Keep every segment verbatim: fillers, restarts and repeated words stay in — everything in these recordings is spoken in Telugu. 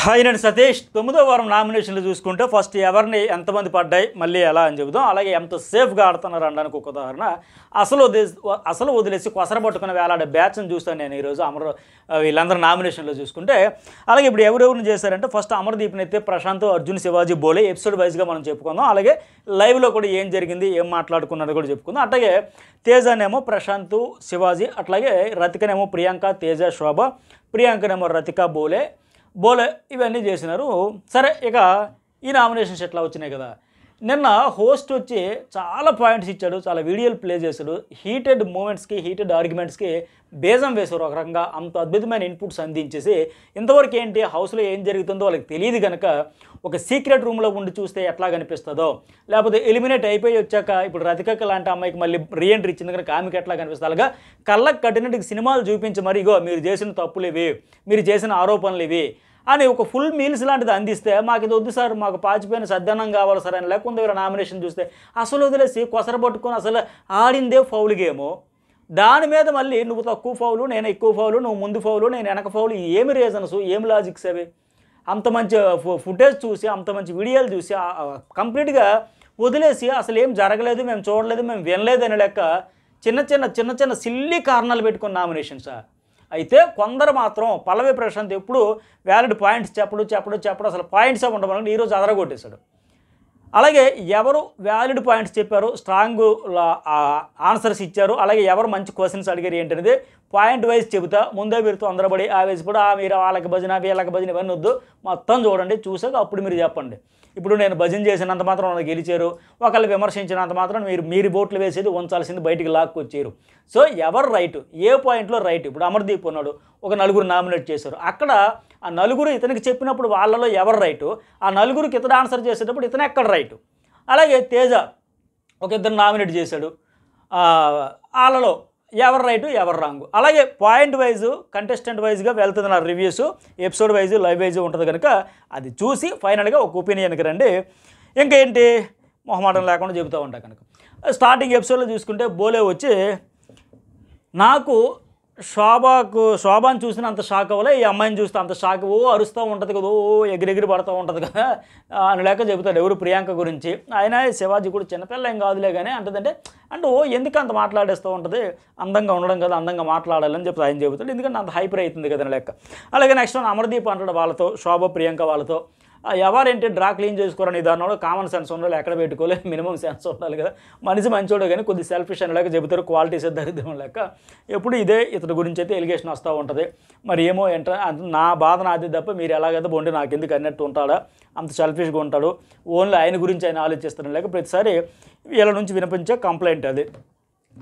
హాయ్ నేను సతీష్ తొమ్మిదో వారం నామినేషన్లు చూసుకుంటే ఫస్ట్ ఎవర్ని ఎంతమంది పడ్డాయి మళ్ళీ ఎలా అని చెబుదాం అలాగే ఎంత సేఫ్గా ఆడుతున్నారు అనడానికి ఒక ఉదాహరణ అసలు అసలు వదిలేసి కొసర పట్టుకుని వేలాడే బ్యాచ్ని చూస్తాను నేను ఈరోజు అమర్ వీళ్ళందరూ నామినేషన్లో చూసుకుంటే అలాగే ఇప్పుడు ఎవరెవరిని చేశారంటే ఫస్ట్ అమర్దీప్ని అయితే ప్రశాంత్ అర్జున్ శివాజీ బోలే ఎపిసోడ్ వైజ్గా మనం చెప్పుకుందాం అలాగే లైవ్లో కూడా ఏం జరిగింది ఏం మాట్లాడుకున్నది కూడా చెప్పుకుందాం అట్లాగే తేజనేమో ప్రశాంత్ శివాజీ అట్లాగే రతికనేమో ప్రియాంక తేజ శోభ ప్రియాంకనేమో రతిక బోలే బోలే ఇవన్నీ చేసినారు సరే ఇక ఈ నామినేషన్స్ ఎట్లా వచ్చినాయి కదా నిన్న హోస్ట్ వచ్చి చాలా పాయింట్స్ ఇచ్చాడు చాలా వీడియోలు ప్లే చేశాడు హీటెడ్ మూమెంట్స్కి హీటెడ్ ఆర్గ్యుమెంట్స్కి బేజం వేశారు ఒక రకంగా అంత అద్భుతమైన ఇన్పుట్స్ అందించేసి ఇంతవరకు ఏంటి హౌస్లో ఏం జరుగుతుందో వాళ్ళకి తెలియదు కనుక ఒక సీక్రెట్ రూమ్లో ఉండి చూస్తే ఎట్లా కనిపిస్తుందో లేకపోతే ఎలిమినేట్ అయిపోయి వచ్చాక ఇప్పుడు రతికక్క లాంటి అమ్మాయికి మళ్ళీ రీఎంట్రీ ఇచ్చింది కనుక ఆమెకి ఎట్లా కనిపిస్తుంది అలాగా కళ్ళకు కట్టినట్టుగా సినిమాలు చూపించి మరి ఇగో మీరు చేసిన తప్పులు ఇవి మీరు చేసిన ఆరోపణలు ఇవి అని ఒక ఫుల్ మీల్స్ లాంటిది అందిస్తే మాకు ఇది వద్దు సార్ మాకు పాచిపోయిన సద్దనం కావాలి సార్ అని లేకుండా దగ్గర నామినేషన్ చూస్తే అసలు వదిలేసి కొసర పట్టుకొని అసలు ఆడిందే ఫౌల్ గేము దాని మీద మళ్ళీ నువ్వు తక్కువ ఫౌలు నేను ఎక్కువ ఫౌలు నువ్వు ముందు ఫౌలు నేను వెనక ఫౌలు ఏమి రీజన్స్ ఏం లాజిక్స్ అవి అంత మంచి ఫుటేజ్ చూసి అంత మంచి వీడియోలు చూసి కంప్లీట్గా వదిలేసి అసలు ఏం జరగలేదు మేము చూడలేదు మేము వినలేదు అనే లెక్క చిన్న చిన్న చిన్న చిన్న సిల్లీ కారణాలు పెట్టుకున్న నామినేషన్ సార్ అయితే కొందరు మాత్రం పల్లవి ప్రశాంత్ ఎప్పుడు వ్యాలిడ్ పాయింట్స్ చెప్పడు చెప్పడు చెప్పడు అసలు పాయింట్స్ ఉండమని ఈరోజు అదరగొట్టేశాడు అలాగే ఎవరు వ్యాలిడ్ పాయింట్స్ చెప్పారు స్ట్రాంగ్ ఆన్సర్స్ ఇచ్చారు అలాగే ఎవరు మంచి క్వశ్చన్స్ అడిగారు ఏంటనేది పాయింట్ వైజ్ చెబుతా ముందే మీరు తొందరపడి ఆవేశపడి ఆ మీరు వాళ్ళకి భజన వీళ్ళకి భజన ఇవన్నీ వద్దు మొత్తం చూడండి చూసాక అప్పుడు మీరు చెప్పండి ఇప్పుడు నేను భజన చేసినంత మాత్రం నన్ను గెలిచారు ఒకళ్ళు విమర్శించినంత మాత్రం మీరు మీరు ఓట్లు వేసేది ఉంచాల్సింది బయటికి లాక్కొచ్చారు సో ఎవరు రైట్ ఏ పాయింట్లో రైట్ ఇప్పుడు అమర్దీప్ ఉన్నాడు ఒక నలుగురు నామినేట్ చేశారు అక్కడ ఆ నలుగురు ఇతనికి చెప్పినప్పుడు వాళ్ళలో ఎవరు రైటు ఆ నలుగురికి ఇతను ఆన్సర్ చేసేటప్పుడు ఇతను ఎక్కడ రైటు అలాగే తేజ ఒక ఇద్దరు నామినేట్ చేశాడు వాళ్ళలో ఎవరు రైటు ఎవరు రాంగు అలాగే పాయింట్ వైజు కంటెస్టెంట్ వైజ్గా వెళ్తుంది నా reviews episode wise live wise ఉంటుంది కనుక అది చూసి ఫైనల్గా ఒక ఒపీనియన్కి రండి ఇంకేంటి మొహమాటం లేకుండా చెబుతూ ఉంటా కనుక స్టార్టింగ్ ఎపిసోడ్లో చూసుకుంటే బోలే వచ్చి నాకు శోభకు శోభాను చూసిన అంత షాక్ అవ్వలే ఈ అమ్మాయిని చూస్తే అంత షాక్ ఓ అరుస్తూ ఉంటుంది కదా ఓ ఎగిరెగిరి పడుతూ ఉంటుంది కదా అని లేక చెబుతాడు ఎవరు ప్రియాంక గురించి ఆయన శివాజీ కూడా చిన్నపిల్ల ఏం కాదులే కానీ అంటుందంటే అంటే ఓ ఎందుకు అంత మాట్లాడేస్తూ ఉంటుంది అందంగా ఉండడం కదా అందంగా మాట్లాడాలని చెప్పి ఆయన చెబుతాడు ఎందుకంటే అంత హైపర్ అవుతుంది కదా అని లెక్క అలాగే నెక్స్ట్ అమర్దీప్ అంటాడు వాళ్ళతో శోభ ప్రియాంక వాళ్ళతో ఎవరేంటి డ్రా క్లీన్ చేసుకోరని దానిలో కామన్ సెన్స్ ఉండాలి ఎక్కడ పెట్టుకోలేదు మినిమం సెన్స్ ఉండాలి కదా మనిషి మంచోడు కానీ కొద్ది సెల్ఫిష్ అని లేక చెబుతారు క్వాలిటీస్ దరిద్రం లేక ఎప్పుడు ఇదే ఇతడి గురించి అయితే ఎలిగేషన్ వస్తూ ఉంటుంది మరి ఏమో ఏంట నా బాధ నాది తప్ప మీరు ఎలాగైతే బొండి నాకు ఎందుకు అన్నట్టు ఉంటాడా అంత సెల్ఫిష్గా ఉంటాడు ఓన్లీ ఆయన గురించి ఆయన ఆలోచిస్తారని లేక ప్రతిసారి వీళ్ళ నుంచి వినిపించే కంప్లైంట్ అది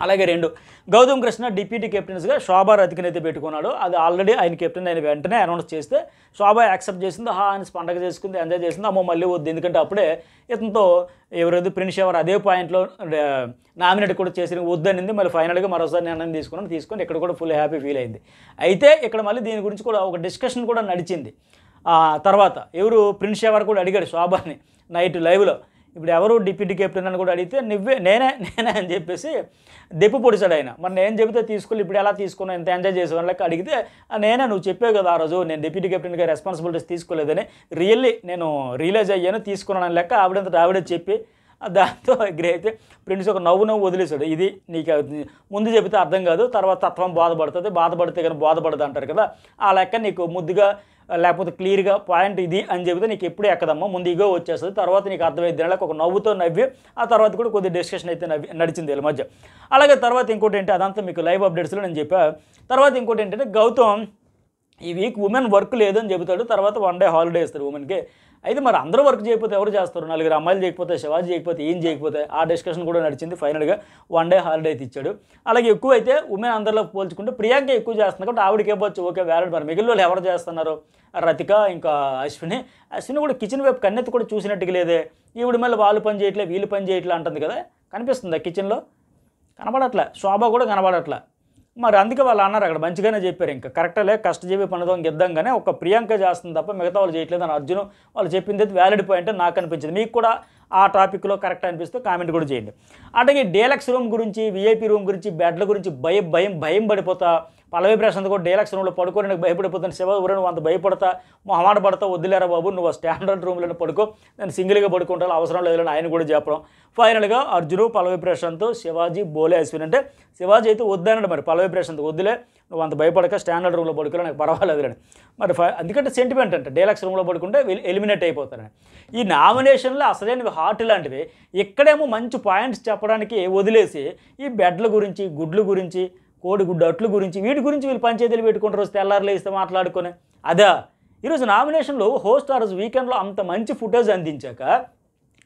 అలాగే రెండు గౌతమ్ కృష్ణ డిప్యూటీ కెప్టెన్స్గా శోభా రతికనైతే పెట్టుకున్నాడు అది ఆల్రెడీ ఆయన కెప్టెన్ ఆయన వెంటనే అనౌన్స్ చేస్తే శోభా యాక్సెప్ట్ చేసింది హా అని పండగ చేసుకుంది ఎంజాయ్ చేసింది అమ్మో మళ్ళీ వద్దు ఎందుకంటే అప్పుడే ఇతనితో ఎవరైతే ప్రిన్స్ యవర్ అదే పాయింట్లో నామినేట్ కూడా చేసిన వద్దనింది మళ్ళీ ఫైనల్గా మరోసారి నిర్ణయం తీసుకున్నాను తీసుకొని ఇక్కడ కూడా ఫుల్ హ్యాపీ ఫీల్ అయింది అయితే ఇక్కడ మళ్ళీ దీని గురించి కూడా ఒక డిస్కషన్ కూడా నడిచింది తర్వాత ఎవరు ప్రిన్స్ యవర్ కూడా అడిగాడు శోభాని నైట్ లైవ్లో ఇప్పుడు ఎవరు డిప్యూటీ కెప్టెన్ అని కూడా అడిగితే నువ్వే నేనే నేనే అని చెప్పేసి దెప్పు పొడిచాడు ఆయన మరి నేను చెబితే తీసుకుని ఇప్పుడు ఎలా తీసుకున్నాను ఎంత ఎంజాయ్ చేసేవాళ్ళ అడిగితే నేనే నువ్వు చెప్పావు కదా ఆ రోజు నేను డిప్యూటీ కెప్టెన్గా రెస్పాన్సిబిలిటీస్ తీసుకోలేదని రియల్లీ నేను రియలైజ్ అయ్యాను తీసుకున్నాను లెక్క ఆవిడంతటా ఆవిడే చెప్పి దాంతో అగ్రి అయితే ప్రిన్స్ ఒక నవ్వు నవ్వు వదిలేశాడు ఇది నీకు ముందు చెబితే అర్థం కాదు తర్వాత తత్వం బాధపడుతుంది బాధపడితే కానీ బాధపడదు అంటారు కదా ఆ లెక్క నీకు ముద్దుగా లేకపోతే క్లియర్గా పాయింట్ ఇది అని చెబితే నీకు ఎప్పుడూ ఎక్కదమ్మా ముందు ఇగో వచ్చేస్తుంది తర్వాత నీకు అర్థమైంది అలాగే ఒక నవ్వుతో నవ్వి ఆ తర్వాత కూడా కొద్ది డిస్కషన్ అయితే నవ్వి నడిచింది వీళ్ళ మధ్య అలాగే తర్వాత ఇంకోటి ఏంటి అదంతా మీకు లైవ్ అప్డేట్స్లో నేను చెప్పా తర్వాత ఇంకోటి ఏంటంటే గౌతమ్ ఈ వీక్ ఉమెన్ వర్క్ లేదని చెబుతాడు తర్వాత వన్ డే హాలిడే ఇస్తారు ఉమెన్కి అయితే మరి అందరూ వర్క్ చేయకపోతే ఎవరు చేస్తారు నలుగురు అమ్మాయిలు చేయకపోతే శివాజీ చేయకపోతే ఏం చేయకపోతే ఆ డిస్కషన్ కూడా నడిచింది ఫైనల్గా వన్ డే హాలిడే అయితే ఇచ్చాడు అలాగే ఎక్కువ అయితే ఉమెన్ అందరిలో పోల్చుకుంటే ప్రియాంక ఎక్కువ చేస్తున్నారు కాబట్టి ఆవిడకి ఇవ్వచ్చు ఓకే వ్యాలిడ్ మరి మిగిలిన వాళ్ళు ఎవరు చేస్తున్నారు రతిక ఇంకా అశ్విని అశ్విని కూడా కిచెన్ వైపు కన్నెత్తి కూడా చూసినట్టుగా లేదే ఈవిడ మళ్ళీ వాళ్ళు పని చేయట్లే వీళ్ళు పని చేయట్లే అంటుంది కదా కనిపిస్తుందా కిచెన్లో కనబడట్లే శోభ కూడా కనబడట్లే మరి అందుకే వాళ్ళు అన్నారు అక్కడ మంచిగానే చెప్పారు ఇంకా కరెక్టలే కష్టజీవి పనుదాం గిద్దాంగానే ఒక ప్రియాంక చేస్తుంది తప్ప మిగతా వాళ్ళు చేయట్లేదు అని అర్జున్ వాళ్ళు చెప్పింది అయితే వ్యాలిడ్ పాయింట్ నాకు అనిపించింది మీకు కూడా ఆ టాపిక్లో కరెక్ట్ అనిపిస్తే కామెంట్ కూడా చేయండి అట్లాగే డీలక్స్ రూమ్ గురించి వీఐపీ రూమ్ గురించి బెడ్ల గురించి భయం భయం భయం పడిపోతా పల్లవి ప్రశాంత్ కూడా డీలక్స్ రూమ్లో పడుకొని నాకు భయపడిపోతాను శివ ఎవరు అంత భయపడతా మొహమాట పడతా వద్దులేరా బాబు నువ్వు స్టాండర్డ్ రూమ్లో పడుకో నేను సింగిల్గా పడుకుంటాను అవసరం లేదని ఆయన కూడా చెప్పడం ఫైనల్గా అర్జును పల్లవి ప్రశాంత్ శివాజీ బోలే అశ్విని అంటే శివాజీ అయితే వద్దన్నాడు మరి పల్లవి ప్రశాంత్ వద్దులే నువ్వు అంత భయపడక స్టాండర్డ్ రూమ్లో పడుకోలే నాకు పర్వాలేదు అని మరి అందుకంటే సెంటిమెంట్ అంటే డీలక్స్ రూమ్లో పడుకుంటే ఎలిమినేట్ అయిపోతారని ఈ నామినేషన్లో అసలేనివి హార్ట్ లాంటివి ఇక్కడేమో మంచి పాయింట్స్ చెప్పడానికి వదిలేసి ఈ బెడ్ల గురించి గుడ్ల గురించి కోడిగుడ్డు అట్ల గురించి వీటి గురించి వీళ్ళు పంచాయతీలు పెట్టుకుంటారు రోజు తెల్లారులు ఇస్తే మాట్లాడుకునే అదా ఈరోజు నామినేషన్లో హోస్ట్ ఆ రోజు వీకెండ్లో అంత మంచి ఫుటేజ్ అందించాక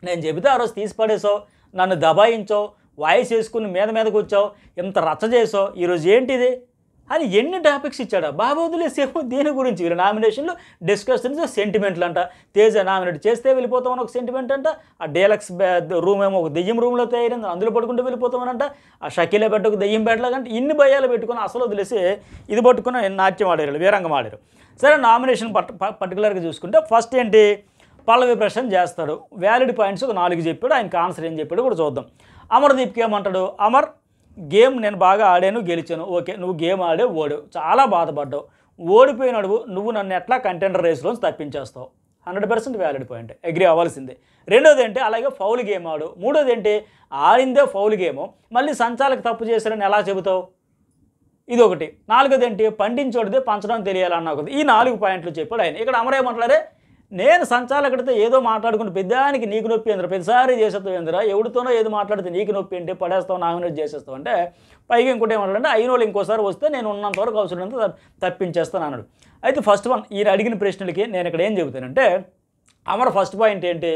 నేను చెబితే ఆ రోజు తీసి పడేసావు నన్ను దబాయించావు వాయిస్ వేసుకుని మీద మీదకు వచ్చావు ఇంత రచ్చ చేసావు ఈరోజు ఏంటిది అని ఎన్ని టాపిక్స్ ఇచ్చాడా బాబు వదిలేసేమో దీని గురించి వీళ్ళ నామినేషన్లో డిస్కషన్స్ సెంటిమెంట్లు అంట తేజ నామినేట్ చేస్తే వెళ్ళిపోతామని ఒక సెంటిమెంట్ అంట ఆ డీలక్స్ రూమ్ ఏమో ఒక దెయ్యం రూమ్లో తయారైంది అందులో పడుకుంటూ వెళ్ళిపోతామనంట ఆ షకీల బెడ్డకు దెయ్యం బెడ్లాగంటే ఇన్ని భయాలు పెట్టుకుని అసలు వదిలేసి ఇది పట్టుకుని నాట్యం ఆడారు వీరంగం ఆడారు సరే నామినేషన్ పట్ పర్టికులర్గా చూసుకుంటే ఫస్ట్ ఏంటి పల్లవి ప్రశాంత్ చేస్తాడు వ్యాలిడ్ పాయింట్స్ ఒక నాలుగు చెప్పాడు ఆయనకు ఆన్సర్ ఏం చెప్పాడు కూడా చూద్దాం అమర్దీప్కి ఏమంటాడు అమర్ గేమ్ నేను బాగా ఆడాను గెలిచాను ఓకే నువ్వు గేమ్ ఆడే ఓడు చాలా బాధపడ్డావు ఓడిపోయినడువు నువ్వు నన్ను ఎట్లా కంటెండర్ రేస్లోంచి తప్పించేస్తావు hundred percent valid point agree అవ్వాల్సిందే రెండోది ఏంటి అలాగే ఫౌల్ గేమ్ ఆడు మూడోది ఏంటి ఆడిందే ఫౌల్ గేము మళ్ళీ సంచాలకు తప్పు చేశారని ఎలా చెబుతావు ఇది ఒకటి నాలుగోది ఏంటి పండించోడిదే పంచడం తెలియాలన్న ఒకటి ఈ నాలుగు పాయింట్లు చెప్పాడు ఆయన ఇక్కడ అమర్ ఏమంటారే నేను సంచాలకుడితో ఏదో మాట్లాడుకుంటే పెద్దానికి నీకు నొప్పి ఎందుకు ప్రతిసారి చేసేస్తావు ఎందుకు ఎవరితోనో ఏదో మాట్లాడితే నీకు నొప్పి అంటే పడేస్తావు నామినేట్ చేసేస్తావు అంటే పైగా ఇంకోటి ఏమంటాడంటే అయిన వాళ్ళు ఇంకోసారి వస్తే నేను ఉన్నంత వరకు అవసరం తప్పించేస్తాను అన్నాడు అయితే ఫస్ట్ వన్ ఈయన అడిగిన ప్రశ్నలకి నేను ఇక్కడ ఏం చెబుతానంటే అమర్ ఫస్ట్ పాయింట్ ఏంటి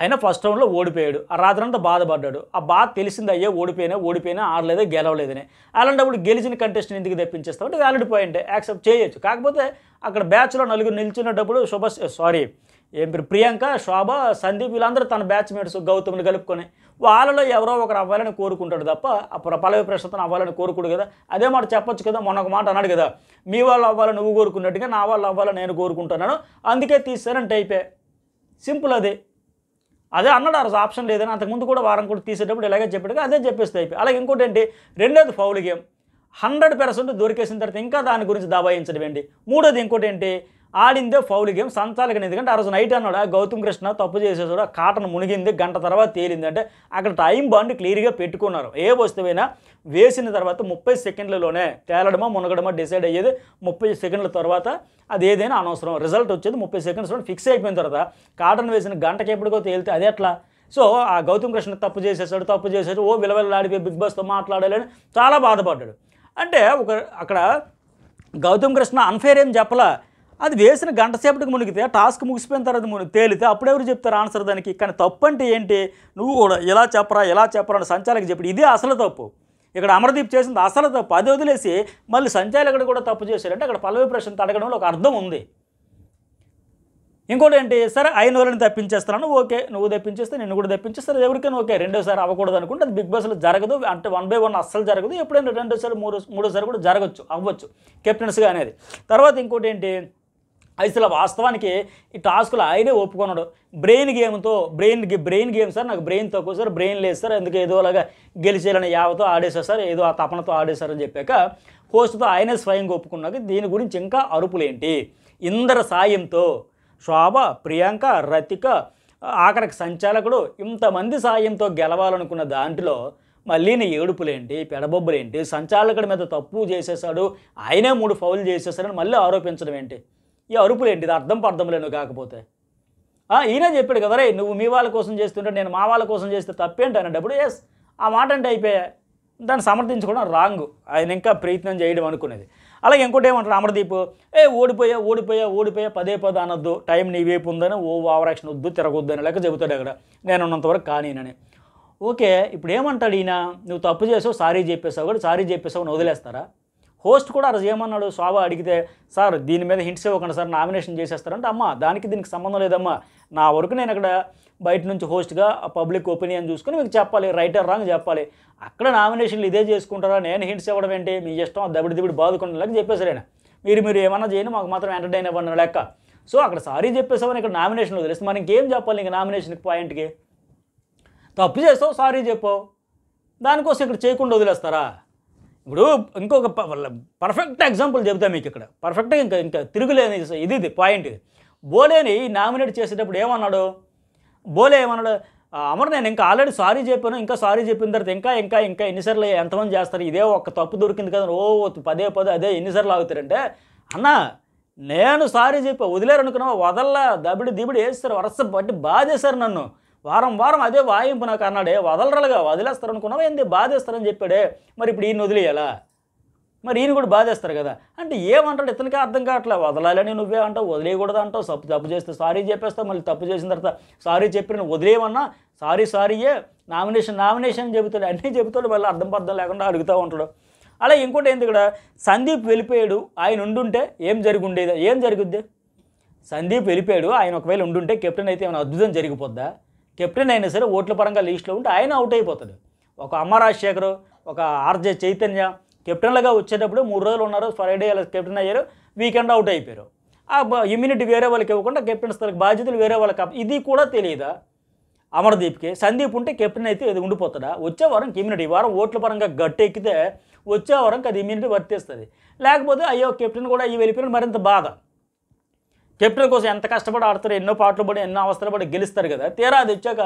అయినా ఫస్ట్ రౌండ్లో ఓడిపోయాడు ఆ రాత్రంతా బాధపడ్డాడు ఆ బాధ తెలిసింది అయ్యే ఓడిపోయినా ఓడిపోయినా ఆడలేదే గెలవలేదని అలాంటప్పుడు గెలిచిన కంటెస్ట్ని ఎందుకు తెప్పించేస్తావు అంటే వ్యాలిడ్ పాయింట్ యాక్సెప్ట్ చేయొచ్చు కాకపోతే అక్కడ బ్యాచ్లో నలుగురు నిల్చున్నప్పుడు శుభ సారీ ఏం ప్రియాంక శోభ సందీప్ వీళ్ళందరూ తన బ్యాచ్మేట్స్ గౌతమ్ని కలుపుకొని వాళ్ళలో ఎవరో ఒకరు అవ్వాలని కోరుకుంటాడు తప్ప ఆ పల్లవి ప్రశాంత్ అవ్వాలని కోరుకోడు కదా అదే మాట చెప్పొచ్చు కదా మొన్న ఒక మాట అన్నాడు కదా మీ వాళ్ళు అవ్వాలని నువ్వు కోరుకున్నట్టుగా నా వాళ్ళు అవ్వాలని నేను కోరుకుంటున్నాను అందుకే తీసారని టైపే సింపుల్ అది అదే అన్నాడు ఆ రోజు ఆప్షన్ లేదని అంతకుముందు కూడా వారం కూడా తీసేటప్పుడు ఇలాగే చెప్పాడు అదే చెప్పేస్తే అయిపోయి అలాగే ఇంకోటి ఏంటి రెండోది ఫౌల్ గేమ్ హండ్రెడ్ పర్సెంట్ దొరికేసిన తర్వాత ఇంకా దాని గురించి దబాయించడం ఏంటి మూడోది ఇంకోటి ఏంటి ఆడిందే ఫౌల్ గేమ్ సంచాలకం ఎందుకంటే ఆ రోజు నైట్ అన్నాడు గౌతమ్ కృష్ణ తప్పు చేసేసాడు కాటన్ మునిగింది గంట తర్వాత తేలింది అంటే అక్కడ టైం బాండ్ క్లియర్గా పెట్టుకున్నారు ఏ వస్తువైనా వేసిన తర్వాత ముప్పై సెకండ్లలోనే తేలడమో మునగడమో డిసైడ్ అయ్యేది ముప్పై సెకండ్ల తర్వాత అది ఏదైనా అనవసరం రిజల్ట్ వచ్చేది ముప్పై సెకండ్స్లో ఫిక్స్ అయిపోయిన తర్వాత కాటన్ వేసిన గంటకి ఎప్పటికో తేలితే అది ఎట్లా సో ఆ గౌతమ్ కృష్ణ తప్పు చేసేసాడు తప్పు చేసాడు ఓ విలవిలలాడిపోయి బిగ్ బాస్తో మాట్లాడాలని చాలా బాధపడ్డాడు అంటే ఒక అక్కడ గౌతమ్ కృష్ణ అన్ఫేర్ ఏం చెప్పలా అది వేసిన గంట సేపటికి మునిగితే టాస్క్ ముగిసిపోయిన తర్వాత మునిగి తేలితే అప్పుడెవరు చెప్తారు ఆన్సర్ దానికి కానీ తప్పు అంటే ఏంటి నువ్వు కూడా ఇలా చెప్పరా ఇలా చెప్పరా అని సంచాలకి చెప్పి ఇదే అసలు తప్పు ఇక్కడ అమర్దీప్ చేసింది అసలు తప్పు అది వదిలేసి మళ్ళీ సంచాలకుడు కూడా తప్పు చేశారంటే అక్కడ పల్లవి ప్రశ్న అడగడంలో ఒక అర్థం ఉంది ఇంకోటి ఏంటి సరే అయిన వాళ్ళని తప్పించేస్తాను ఓకే నువ్వు తప్పించేస్తే నేను కూడా తప్పించేస్తారు ఎవరికైనా ఓకే రెండోసారి అవ్వకూడదు అనుకుంటే అది బిగ్ బాస్లో జరగదు అంటే వన్ బై వన్ అస్సలు జరగదు ఎప్పుడైనా రెండోసారి మూడో మూడోసారి కూడా జరగచ్చు అవ్వచ్చు కెప్టెన్స్గా అనేది తర్వాత ఇంకోటి ఏంటి అసలు వాస్తవానికి ఈ టాస్క్లో ఆయనే ఒప్పుకున్నాడు బ్రెయిన్ గేమ్తో బ్రెయిన్ బ్రెయిన్ గేమ్ సార్ నాకు బ్రెయిన్ తక్కువ సార్ బ్రెయిన్ లేదు సార్ ఎందుకు ఏదోలాగా గెలిచేయాలని యావతో ఆడేశారు సార్ ఏదో ఆ తపనతో ఆడేశారని చెప్పాక హోస్ట్తో ఆయనే స్వయంగా ఒప్పుకున్నాక దీని గురించి ఇంకా అరుపులేంటి ఇందరి సాయంతో శోభ ప్రియాంక రతిక ఆఖరికి సంచాలకుడు ఇంతమంది సాయంతో గెలవాలనుకున్న దాంట్లో మళ్ళీ నీ ఏడుపులేంటి పెడబొబ్బులేంటి సంచాలకుడి మీద తప్పు చేసేసాడు ఆయనే మూడు ఫౌల్ చేసేసాడని మళ్ళీ ఆరోపించడం ఏంటి ఈ అరుపులేంటి ఇది అర్థం పర్థం లేను కాకపోతే ఈయనే చెప్పాడు కదా రే నువ్వు మీ వాళ్ళ కోసం చేస్తుంటే నేను మా వాళ్ళ కోసం చేస్తే తప్పేంటి అనేటప్పుడు ఎస్ ఆ మాట అంటే అయిపోయా దాన్ని సమర్థించుకోవడం రాంగ్ ఆయన ఇంకా ప్రయత్నం చేయడం అనుకునేది అలాగే ఇంకోటి ఏమంటారు అమర్దీప్ ఏ ఓడిపోయా ఓడిపోయా ఓడిపోయా పదే పదే అనొద్దు టైం నీ వైపు ఉందని ఓ ఓవరాక్షన్ వద్దు తిరగొద్దు అని లేక చెబుతాడు అక్కడ నేను ఉన్నంతవరకు కానీనని ఓకే ఇప్పుడు ఏమంటాడు ఈయన నువ్వు తప్పు చేసావు సారీ చెప్పేసావు కూడా సారీ చెప్పేసావు అని వదిలేస్తారా హోస్ట్ కూడా ఆ రోజు ఏమన్నాడు శోభ అడిగితే సార్ దీని మీద హింట్స్ ఇవ్వకండి సార్ నామినేషన్ చేసేస్తారంటే అమ్మ దానికి దీనికి సంబంధం లేదమ్మా నా వరకు నేను అక్కడ బయట నుంచి హోస్ట్గా పబ్లిక్ ఒపీనియన్ చూసుకుని మీకు చెప్పాలి రైట్ ఆర్ రాంగ్ చెప్పాలి అక్కడ నామినేషన్లు ఇదే చేసుకుంటారా నేను హింట్స్ ఇవ్వడం ఏంటి మీ ఇష్టం దబిడి దిబిడి బాదుకున్న లేక చెప్పేసారైనా మీరు మీరు ఏమన్నా చేయని మాకు మాత్రం ఎంటర్టైన్ అవ్వండి లెక్క సో అక్కడ సారీ చెప్పేసామని ఇక్కడ నామినేషన్లు తెలుసు మనకి ఏం చెప్పాలి ఇంక నామినేషన్కి పాయింట్కి తప్పు చేస్తావు సారీ చెప్పావు దానికోసం ఇక్కడ చేయకుండా వదిలేస్తారా ఇప్పుడు ఇంకొక పర్ఫెక్ట్ ఎగ్జాంపుల్ చెప్తా మీకు. ఇక్కడ పర్ఫెక్ట్ ఇంకా ఇంకా తిరుగులేని ఇది ఇది పాయింట్. బోలేని నామినేట్ చేసేటప్పుడు ఏమన్నాడు? బోలే ఏమన్నాడు? అమర్ నేను ఇంకా ఆల్రెడీ సారీ చెప్పాను, ఇంకా సారీ చెప్పిన తర్వాత ఇంకా ఇంకా ఇంకా ఎన్నిసార్లు ఎంతమంది చేస్తారు, ఇదే ఒక్క తప్పు దొరికింది కదా ఓ పదే పదే అదే ఎన్నిసార్లు ఆగుతారంటే, అన్న నేను సారీ చెప్పా వదిలేరు అనుకున్నావా, వదల్లా దబిడి దిబిడి వేస్తారు వరస బట్టి బాధేశారు నన్ను, వారం వారం అదే వాయింపు నాకు అన్నాడే, వదలరలుగా వదిలేస్తారు అనుకున్నావా ఏంది బాధేస్తారని చెప్పాడే, మరి ఇప్పుడు ఈయన వదిలేయాలా, మరి ఈయన కూడా బాధేస్తారు కదా అంటే ఏమంటాడు ఇతనికి అర్థం కావట్లే. వదలాలని నువ్వే అంటావు, వదిలేయకూడదు అంటావు, తప్పు తప్పు చేస్తే సారీ చెప్పేస్తావు, మళ్ళీ తప్పు చేసిన తర్వాత సారీ చెప్పి నువ్వు వదిలేయమన్నా సారీ సారీయే, నామినేషన్ నామినేషన్ చెబుతాడు, అన్నీ చెబుతాడు, మళ్ళీ అర్థం పర్థం లేకుండా అడుగుతూ ఉంటాడు. అలా ఇంకోటి ఏంది ఇక్కడ, సందీప్ వెళ్ళిపోయాడు ఆయన ఉండుంటే ఏం జరిగి ఉండేది, ఏం జరుగుద్ది? సందీప్ వెళ్ళిపోయాడు ఆయన ఒకవేళ ఉండుంటే కెప్టెన్ అయితే ఏమైనా అద్భుతం జరిగిపోద్దా? కెప్టెన్ అయినా సరే ఓట్ల పరంగా లిస్టులో ఉంటే ఆయన అవుట్ అయిపోతాడు. ఒక అమర్ రాజశేఖర్, ఒక ఆర్జే చైతన్య కెప్టెన్లుగా వచ్చేటప్పుడు మూడు రోజులు ఉన్నారు, ఫ్రైడే అలా కెప్టెన్ అయ్యారు, వీకెండ్ అవుట్ అయిపోయారు. ఆ ఇమ్యూనిటీ వేరే వాళ్ళకి ఇవ్వకుండా కెప్టెన్ స్థాయికి బాధ్యతలు వేరే వాళ్ళకి, ఇది కూడా తెలియదా అమర్దీప్కి? సందీప్ ఉంటే కెప్టెన్ అయితే ఇది ఉండిపోతాడా? వచ్చే వారంకి ఇమ్యూనిటీ, వారం ఓట్ల పరంగా గట్టి ఎక్కితే వచ్చే వారంకి అది ఇమ్యూనిటీ వర్తిస్తుంది, లేకపోతే అయ్యో కెప్టెన్ కూడా అవి వెళ్ళిపోయిన మరింత బాధ. కెప్టెన్ కోసం ఎంత కష్టపడి ఆడతారు, ఎన్నో పాటలు పడి ఎన్నో అవసరం పడి గెలుస్తారు కదా, తీరా అది వచ్చాక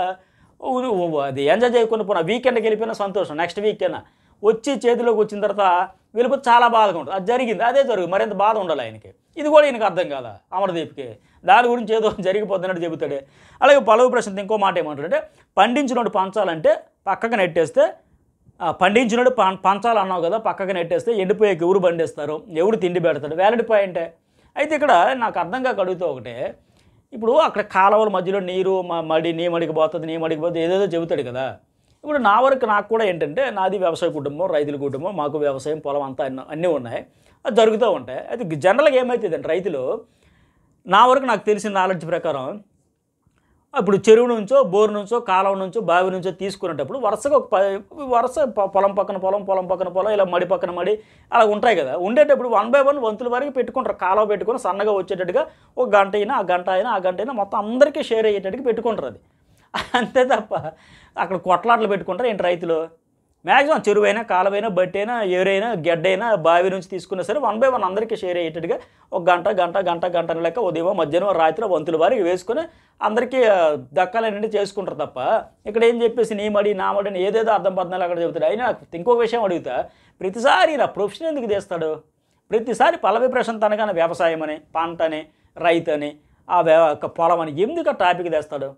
అది ఎంజాయ్ చేయకుండా పోయినా వీకెండ్కి వెళ్ళిపోయినా సంతోషం, నెక్స్ట్ వీకెండ్ వచ్చి చేతిలోకి వచ్చిన తర్వాత వీళ్ళకి చాలా బాధగా ఉంటుంది, అది జరిగింది అదే జరుగు మరింత బాధ ఉండాలి ఆయనకి, ఇది కూడా ఈయనకు అర్థం కాదా అమర్దీప్కి? దాని గురించి ఏదో జరిగిపోతున్నట్టు చెబుతాడు. అలాగే పల్లవి ప్రశాంత్ ఇంకో మాట ఏమంటాడంటే, పండించినోడు పంచాలంటే పక్కకు నెట్టేస్తే, పండించినోడు పంచాలు అన్నావు కదా పక్కకు నెట్టేస్తే ఎండిపోయే ఎవరు బండేస్తారు, ఎవరు తిండి పెడతాడు, వ్యాలిడ్ పాయింటే. అయితే ఇక్కడ నాకు అర్థంగా కడుగుతూ ఒకటే, ఇప్పుడు అక్కడ కాలువల మధ్యలో నీరు మడి నీ మడికి పోతుంది నీ మడికి పోతుంది ఏదేదో చెబుతాడు కదా. ఇప్పుడు నా వరకు నాకు కూడా ఏంటంటే నాది వ్యవసాయ కుటుంబం, రైతుల కుటుంబం, మాకు వ్యవసాయం పొలం అంతా అన్నీ ఉన్నాయి, అది జరుగుతూ ఉంటాయి. అయితే జనరల్గా ఏమవుతుందంటే రైతులు నా వరకు నాకు తెలిసిన నాలెడ్జ్ ప్రకారం ఇప్పుడు చెరువు నుంచో బోరు నుంచో కాలం నుంచో బావి నుంచో తీసుకునేటప్పుడు వరుసగా ఒక ప వరుస పొలం పక్కన పొలం పొలం పక్కన పొలం ఇలా మడి పక్కన మడి అలా ఉంటాయి కదా, ఉండేటప్పుడు వన్ బై వన్ వంతుల వరకు పెట్టుకుంటారు, కాలువ పెట్టుకుని సన్నగా వచ్చేటట్టుగా ఒక గంట అయినా ఆ గంట అయినా ఆ గంట అయినా మొత్తం అందరికీ షేర్ అయ్యేటట్టుగా పెట్టుకుంటారు. అది అంతే తప్ప అక్కడ కొట్లాటలు పెట్టుకుంటారు ఏంటి రైతులు? మ్యాక్సిమం చెరువైనా కాలువైనా బట్టి అయినా ఎవరైనా గడ్డైనా బావి నుంచి తీసుకున్నా సరే వన్ బై వన్ అందరికీ షేర్ అయ్యేటట్టుగా ఒక గంట గంట గంట గంట లెక్క ఉదయం మధ్యాహ్నం రాత్రి వంతుల వారికి వేసుకొని అందరికీ దక్కాలని చేసుకుంటారు తప్ప ఇక్కడ ఏం చెప్పేసి నీ మడి నా మడి అని ఏదేదో అర్థం పద్నాలు అక్కడ చెబుతాడు. అయినా ఇంకొక విషయం అడుగుతా, ప్రతిసారి నా ప్రొఫెషన్ ఎందుకు చేస్తాడు? ప్రతిసారి పల్లవి ప్రశాంత్ అనగానే వ్యవసాయం అని పంట అని రైతు అని ఆ పొలం అని ఎందుకు ఆ టాపిక్ తెస్తాడు?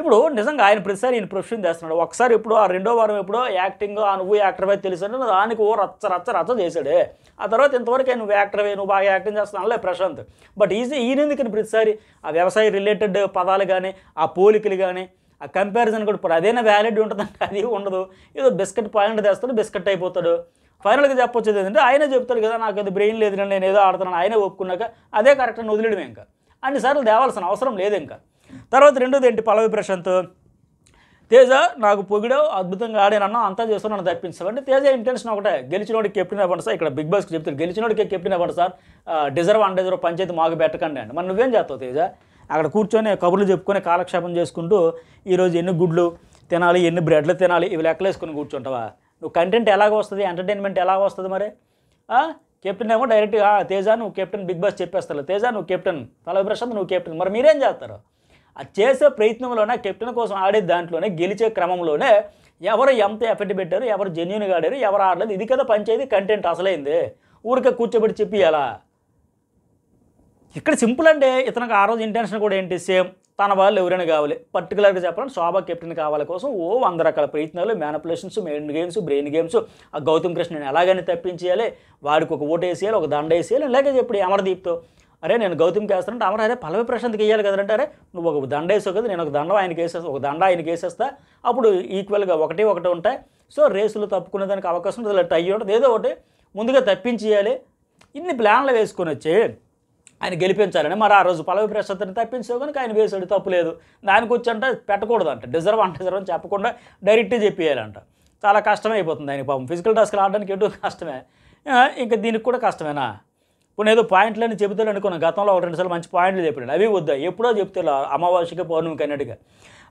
ఇప్పుడు నిజంగా ఆయన ప్రతిసారి ఈయన ప్రొఫెషన్ చేస్తున్నాడు. ఒకసారి ఇప్పుడు ఆ రెండో వారం ఎప్పుడో యాక్టింగ్ ఆ నువ్వు యాక్టర్ వైపు తెలిసాను దానికి ఓ రచ్చ రచ్చ రచ్చ చేశాడే, ఆ తర్వాత ఇంతవరకు నువ్వు యాక్టర్ వే నువ్వు బాగా యాక్టింగ్ చేస్తున్నావులే ప్రశాంత్, బట్ ఈజీ ఈయనందుకని ప్రతిసారి ఆ వ్యవసాయ రిలేటెడ్ పదాలు కానీ ఆ పోలికలు కానీ ఆ కంపారిజన్ కూడా ఇప్పుడు అదేనా వ్యాలిడ్ ఉంటుందంటే అది ఉండదు, ఏదో బిస్కెట్ పాయింట్ తెస్తాడు బిస్కెట్ అయిపోతాడు. ఫైనల్గా చెప్పొచ్చేది ఏంటంటే ఆయనే చెప్తాడు కదా నాకు అది బ్రెయిన్ లేదు నేను ఏదో ఆడుతున్నాను, ఆయనే ఒప్పుకున్నాక అదే కరెక్ట్ అని వదిలేయడమే, ఇంకా అన్నిసార్లు తేవాల్సిన అవసరం లేదు. ఇంకా తర్వాత రెండోది ఏంటి, పల్లవి ప్రశాంత్ తేజ నాకు పొగిడో అద్భుతంగా ఆడానన్నా అంతా చేస్తూ నన్ను తప్పించావు అంటే తేజ ఇంటెన్షన్ ఒకటే, గెలిచినోడికి కెప్టెన్ అవ్వండి సార్, ఇక్కడ బిగ్ బాస్కి చెప్తారు గెలిచినోడికే కెప్టెన్ అవ్వండి sir, deserve undeserve panchayati మాకు పెట్టకండి అండి. మరి నువ్వేం చేస్తావు తేజ? అక్కడ కూర్చొని కబుర్లు చెప్పుకొని కాలక్షేపం చేసుకుంటూ ఈరోజు ఎన్ని గుడ్లు తినాలి ఎన్ని బ్రెడ్లు తినాలి ఇవి లెక్కలేసుకొని కూర్చుంటావా? నువ్వు కంటెంట్ ఎలాగ వస్తుంది, ఎంటర్టైన్మెంట్ ఎలాగ వస్తుంది? మరి కెప్టెన్ ఏమో డైరెక్ట్గా తేజ నువ్వు కెప్టెన్, బిగ్ బాస్ చెప్పేస్తారు తేజ నువ్వు కెప్టెన్, పల్లవి ప్రశాంత్ నువ్వు కెప్టెన్, మరి మీరేం చేస్తారు? అది చేసే ప్రయత్నంలోనే కెప్టెన్ కోసం ఆడే దాంట్లోనే గెలిచే క్రమంలోనే ఎవరు ఎంత ఎఫెక్ట్ పెట్టారు, ఎవరు జెన్యూన్గా ఆడారు, ఎవరు ఆడలేదు, ఇది కదా పంచాయతీ కంటెంట్ అసలైంది, ఊరికే కూర్చోబెట్టి చెప్పియాలా? ఇక్కడ సింపుల్ అంటే ఇతనికి ఆ రోజు ఇంటెన్షన్ కూడా ఏంటి, సేమ్ తన వాళ్ళు ఎవరైనా కావాలి, పర్టికులర్గా చెప్పాలంటే శోభ కెప్టెన్ కావాల కోసం ఓ వంద రకాల ప్రయత్నాలు, manipulations, mind games, brain games, ఆ గౌతమ్ కృష్ణని ఎలాగైనా తప్పించేయాలి, వాడికి ఒక ఓటు వేసేయాలి, ఒక దండ వేసేయాలి, లేక చెప్పి అమర్దీప్తో అరే నేను గౌతమ్కి వేస్తానంటే అమర్ అరే పల్లవి ప్రశాంత్కి వేయాలి కదంటే అరే నువ్వు ఒక దండ వేసావు కదా నేను ఒక దండ ఆయనకి వేసేస్తా ఒక దండ ఆయనకి వేసేస్తా, అప్పుడు ఈక్వల్గా ఒకటి ఒకటి ఉంటాయి, సో రేసులు తప్పుకునే దానికి అవకాశం ఉంటుంది, ఇలా టై ఉంటుంది, ఏదో ఒకటి ముందుగా తప్పించేయాలి, ఇన్ని ప్లాన్లు వేసుకొని వచ్చి ఆయన గెలిపించాలని. మరి ఆ రోజు పల్లవి ప్రశాంత్ని తప్పించావు కనుక ఆయన వేసాడు తప్పులేదు, దానికి వచ్చి అంటే పెట్టకూడదు అంట, డిజర్వ్ అంటే డిజర్వ్ అని చెప్పకుండా డైరెక్ట్గా చెప్పేయాలంట, చాలా కష్టమైపోతుంది ఆయన పాపం, ఫిజికల్ టాస్క్లు ఆడడానికి ఎటు కష్టమే, ఇంకా దీనికి కూడా కష్టమేనా? ఇప్పుడు ఏదో పాయింట్లని చెబుతాడు అనుకున్నాను గతంలో ఒక రెండుసార్లు మంచి పాయింట్లు చెప్పాడు, అవి వద్దా ఎప్పుడో చెప్తాడు అమావాస్యకి పౌర్ణమికి అన్నట్టుగా.